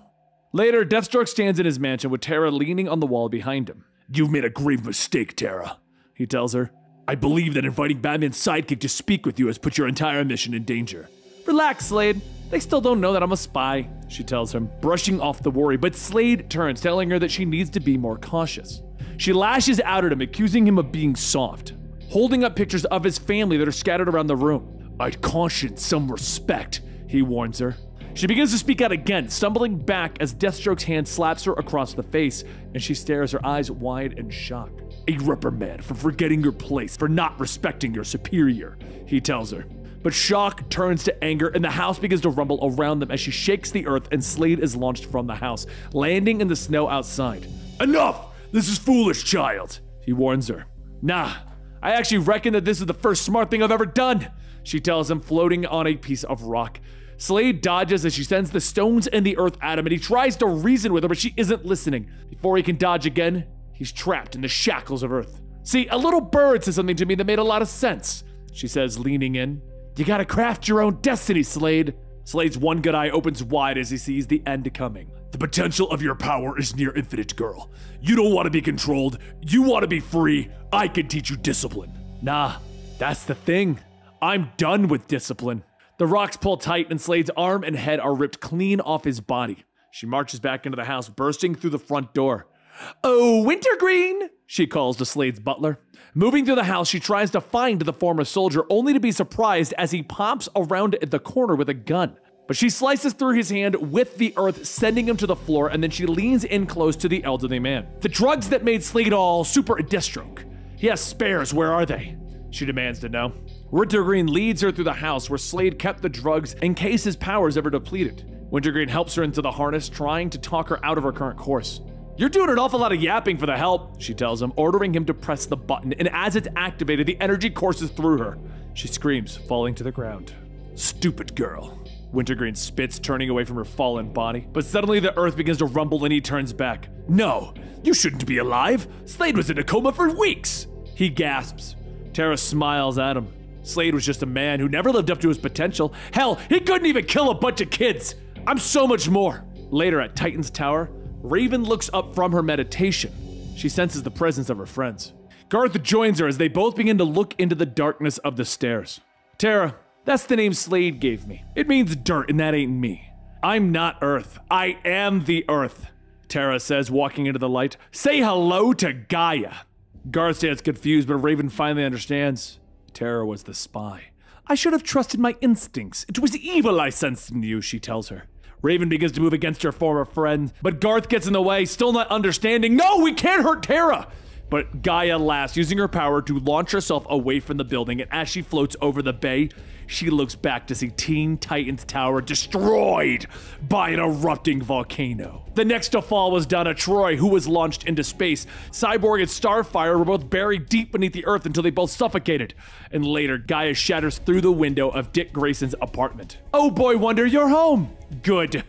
Later, Deathstroke stands in his mansion with Tara leaning on the wall behind him. You've made a grave mistake, Tara, he tells her. I believe that inviting Batman's sidekick to speak with you has put your entire mission in danger. Relax, Slade. They still don't know that I'm a spy, she tells him, brushing off the worry, but Slade turns, telling her that she needs to be more cautious. She lashes out at him, accusing him of being soft, holding up pictures of his family that are scattered around the room. I'd caution some respect, he warns her. She begins to speak out again, stumbling back as Deathstroke's hand slaps her across the face, and she stares, her eyes wide in shock. A reprimand for forgetting your place, for not respecting your superior, he tells her. But shock turns to anger, and the house begins to rumble around them as she shakes the earth, and Slade is launched from the house, landing in the snow outside. Enough! This is foolish, child, he warns her. Nah, I actually reckon that this is the first smart thing I've ever done, she tells him, floating on a piece of rock. Slade dodges as she sends the stones and the earth at him, and he tries to reason with her, but she isn't listening. Before he can dodge again, he's trapped in the shackles of earth. See, a little bird said something to me that made a lot of sense, she says, leaning in. You gotta craft your own destiny, Slade. Slade's one good eye opens wide as he sees the end coming. The potential of your power is near infinite, girl. You don't want to be controlled. You want to be free. I can teach you discipline. Nah, that's the thing. I'm done with discipline. The rocks pull tight and Slade's arm and head are ripped clean off his body. She marches back into the house, bursting through the front door. Oh, Wintergreen, she calls to Slade's butler. Moving through the house, she tries to find the former soldier, only to be surprised as he pops around at the corner with a gun. But she slices through his hand with the earth, sending him to the floor, and then she leans in close to the elderly man. The drugs that made Slade all super a Deathstroke. He has spares, where are they? She demands to know. Wintergreen leads her through the house where Slade kept the drugs in case his powers ever depleted. Wintergreen helps her into the harness, trying to talk her out of her current course. You're doing an awful lot of yapping for the help, she tells him, ordering him to press the button, and as it's activated, the energy courses through her. She screams, falling to the ground. Stupid girl. Wintergreen spits, turning away from her fallen body, but suddenly the earth begins to rumble and he turns back. No, you shouldn't be alive. Slade was in a coma for weeks. He gasps. Tara smiles at him. Slade was just a man who never lived up to his potential. Hell, he couldn't even kill a bunch of kids. I'm so much more. Later at Titan's Tower, Raven looks up from her meditation. She senses the presence of her friends. Garth joins her as they both begin to look into the darkness of the stairs. Tara, that's the name Slade gave me. It means dirt, and that ain't me. I'm not Earth. I am the Earth, Tara says, walking into the light. Say hello to Gaia. Garth stands confused, but Raven finally understands. Tara was the spy. I should have trusted my instincts. It was evil I sensed in you, she tells her. Raven begins to move against her former friend, but Garth gets in the way, still not understanding. No, we can't hurt Tara! But Gaia laughs, using her power to launch herself away from the building, and as she floats over the bay, she looks back to see Teen Titans Tower destroyed by an erupting volcano. The next to fall was Donna Troy, who was launched into space. Cyborg and Starfire were both buried deep beneath the earth until they both suffocated. And later, Gaia shatters through the window of Dick Grayson's apartment. Oh boy, Wonder, you're home! Good.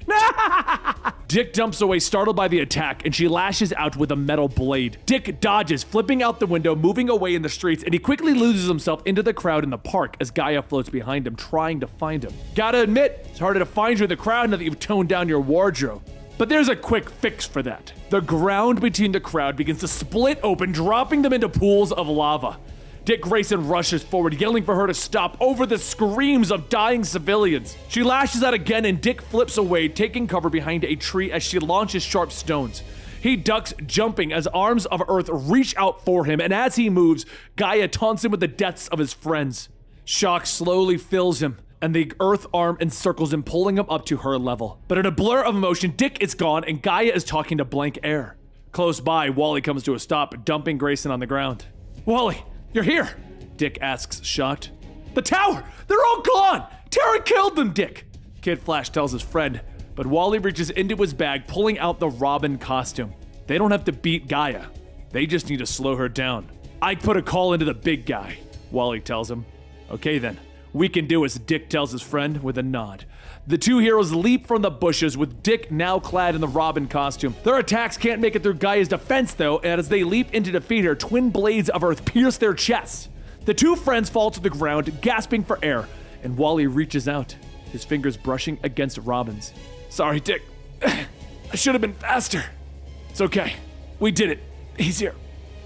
Dick jumps away, startled by the attack, and she lashes out with a metal blade. Dick dodges, flipping out the window, moving away in the streets, and he quickly loses himself into the crowd in the park as Gaia floats behind him, trying to find him. Gotta admit, it's harder to find you in the crowd now that you've toned down your wardrobe. But there's a quick fix for that. The ground between the crowd begins to split open, dropping them into pools of lava. Dick Grayson rushes forward, yelling for her to stop over the screams of dying civilians. She lashes out again and Dick flips away, taking cover behind a tree as she launches sharp stones. He ducks, jumping as arms of Earth reach out for him, and as he moves, Gaia taunts him with the deaths of his friends. Shock slowly fills him, and the Earth arm encircles him, pulling him up to her level. But in a blur of emotion, Dick is gone, and Gaia is talking to blank air. Close by, Wally comes to a stop, dumping Grayson on the ground. "Wally! You're here?" Dick asks, shocked. "The tower! They're all gone! Tara killed them, Dick!" Kid Flash tells his friend, but Wally reaches into his bag, pulling out the Robin costume. They don't have to beat Gaia. They just need to slow her down. "Ike put a call into the big guy," Wally tells him. "Okay then, we can do as Dick tells his friend with a nod. The two heroes leap from the bushes, with Dick now clad in the Robin costume. Their attacks can't make it through Gaia's defense, though, and as they leap in to defeat her, twin blades of Earth pierce their chests. The two friends fall to the ground, gasping for air, and Wally reaches out, his fingers brushing against Robin's. "Sorry, Dick. I should have been faster." "It's okay. We did it. He's here,"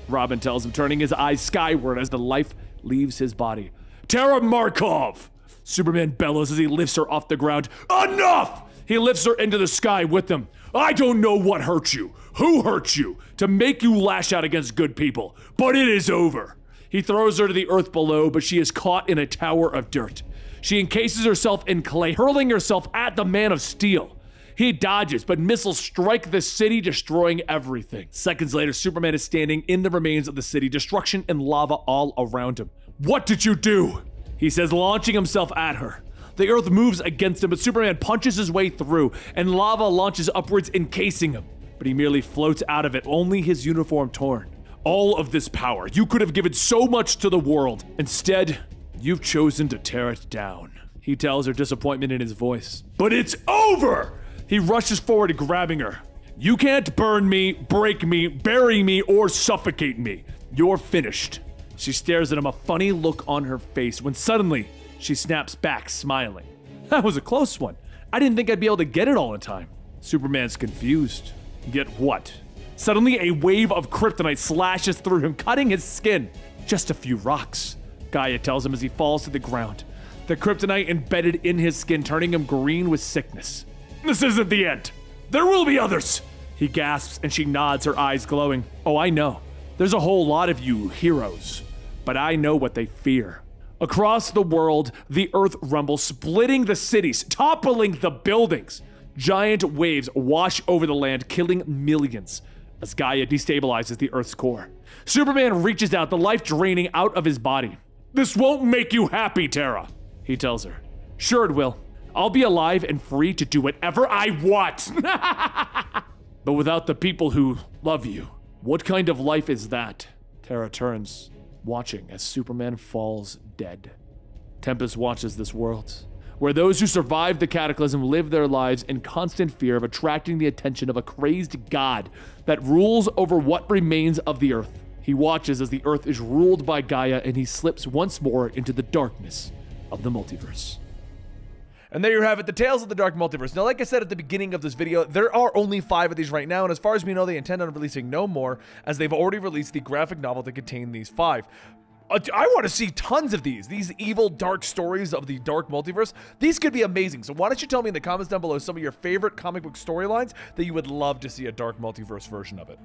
Robin tells him, turning his eyes skyward as the life leaves his body. "Tara Markov!" Superman bellows as he lifts her off the ground. "Enough!" He lifts her into the sky with him. "I don't know what hurt you, who hurt you, to make you lash out against good people, but it is over." He throws her to the earth below, but she is caught in a tower of dirt. She encases herself in clay, hurling herself at the Man of Steel. He dodges, but missiles strike the city, destroying everything. Seconds later, Superman is standing in the remains of the city, destruction and lava all around him. "What did you do?" he says, launching himself at her. The earth moves against him, but Superman punches his way through, and lava launches upwards, encasing him. But he merely floats out of it, only his uniform torn. "All of this power, you could have given so much to the world. Instead, you've chosen to tear it down," he tells her, disappointment in his voice. "But it's over!" He rushes forward, grabbing her. "You can't burn me, break me, bury me, or suffocate me. You're finished." She stares at him, a funny look on her face, when suddenly she snaps back, smiling. "That was a close one. I didn't think I'd be able to get it all in time." Superman's confused. "Get what?" Suddenly, a wave of kryptonite slashes through him, cutting his skin. "Just a few rocks," Gaia tells him as he falls to the ground. The kryptonite embedded in his skin, turning him green with sickness. "This isn't the end. There will be others," he gasps, and she nods, her eyes glowing. "Oh, I know. There's a whole lot of you heroes, but I know what they fear." Across the world, the earth rumbles, splitting the cities, toppling the buildings. Giant waves wash over the land, killing millions, as Gaia destabilizes the earth's core. Superman reaches out, the life draining out of his body. "This won't make you happy, Tara," he tells her. "Sure it will. I'll be alive and free to do whatever I want." "But without the people who love you, what kind of life is that?" Tara turns, watching as Superman falls dead. Tempest watches this world, where those who survive the cataclysm live their lives in constant fear of attracting the attention of a crazed god that rules over what remains of the earth. He watches as the earth is ruled by Gaia, and he slips once more into the darkness of the multiverse. And there you have it, the Tales of the Dark Multiverse. Now, like I said at the beginning of this video, there are only five of these right now, and as far as we know, they intend on releasing no more, as they've already released the graphic novel that contained these five. I want to see tons of these, these evil dark stories of the dark multiverse. These could be amazing. So why don't you tell me in the comments down below some of your favorite comic book storylines that you would love to see a dark multiverse version of it.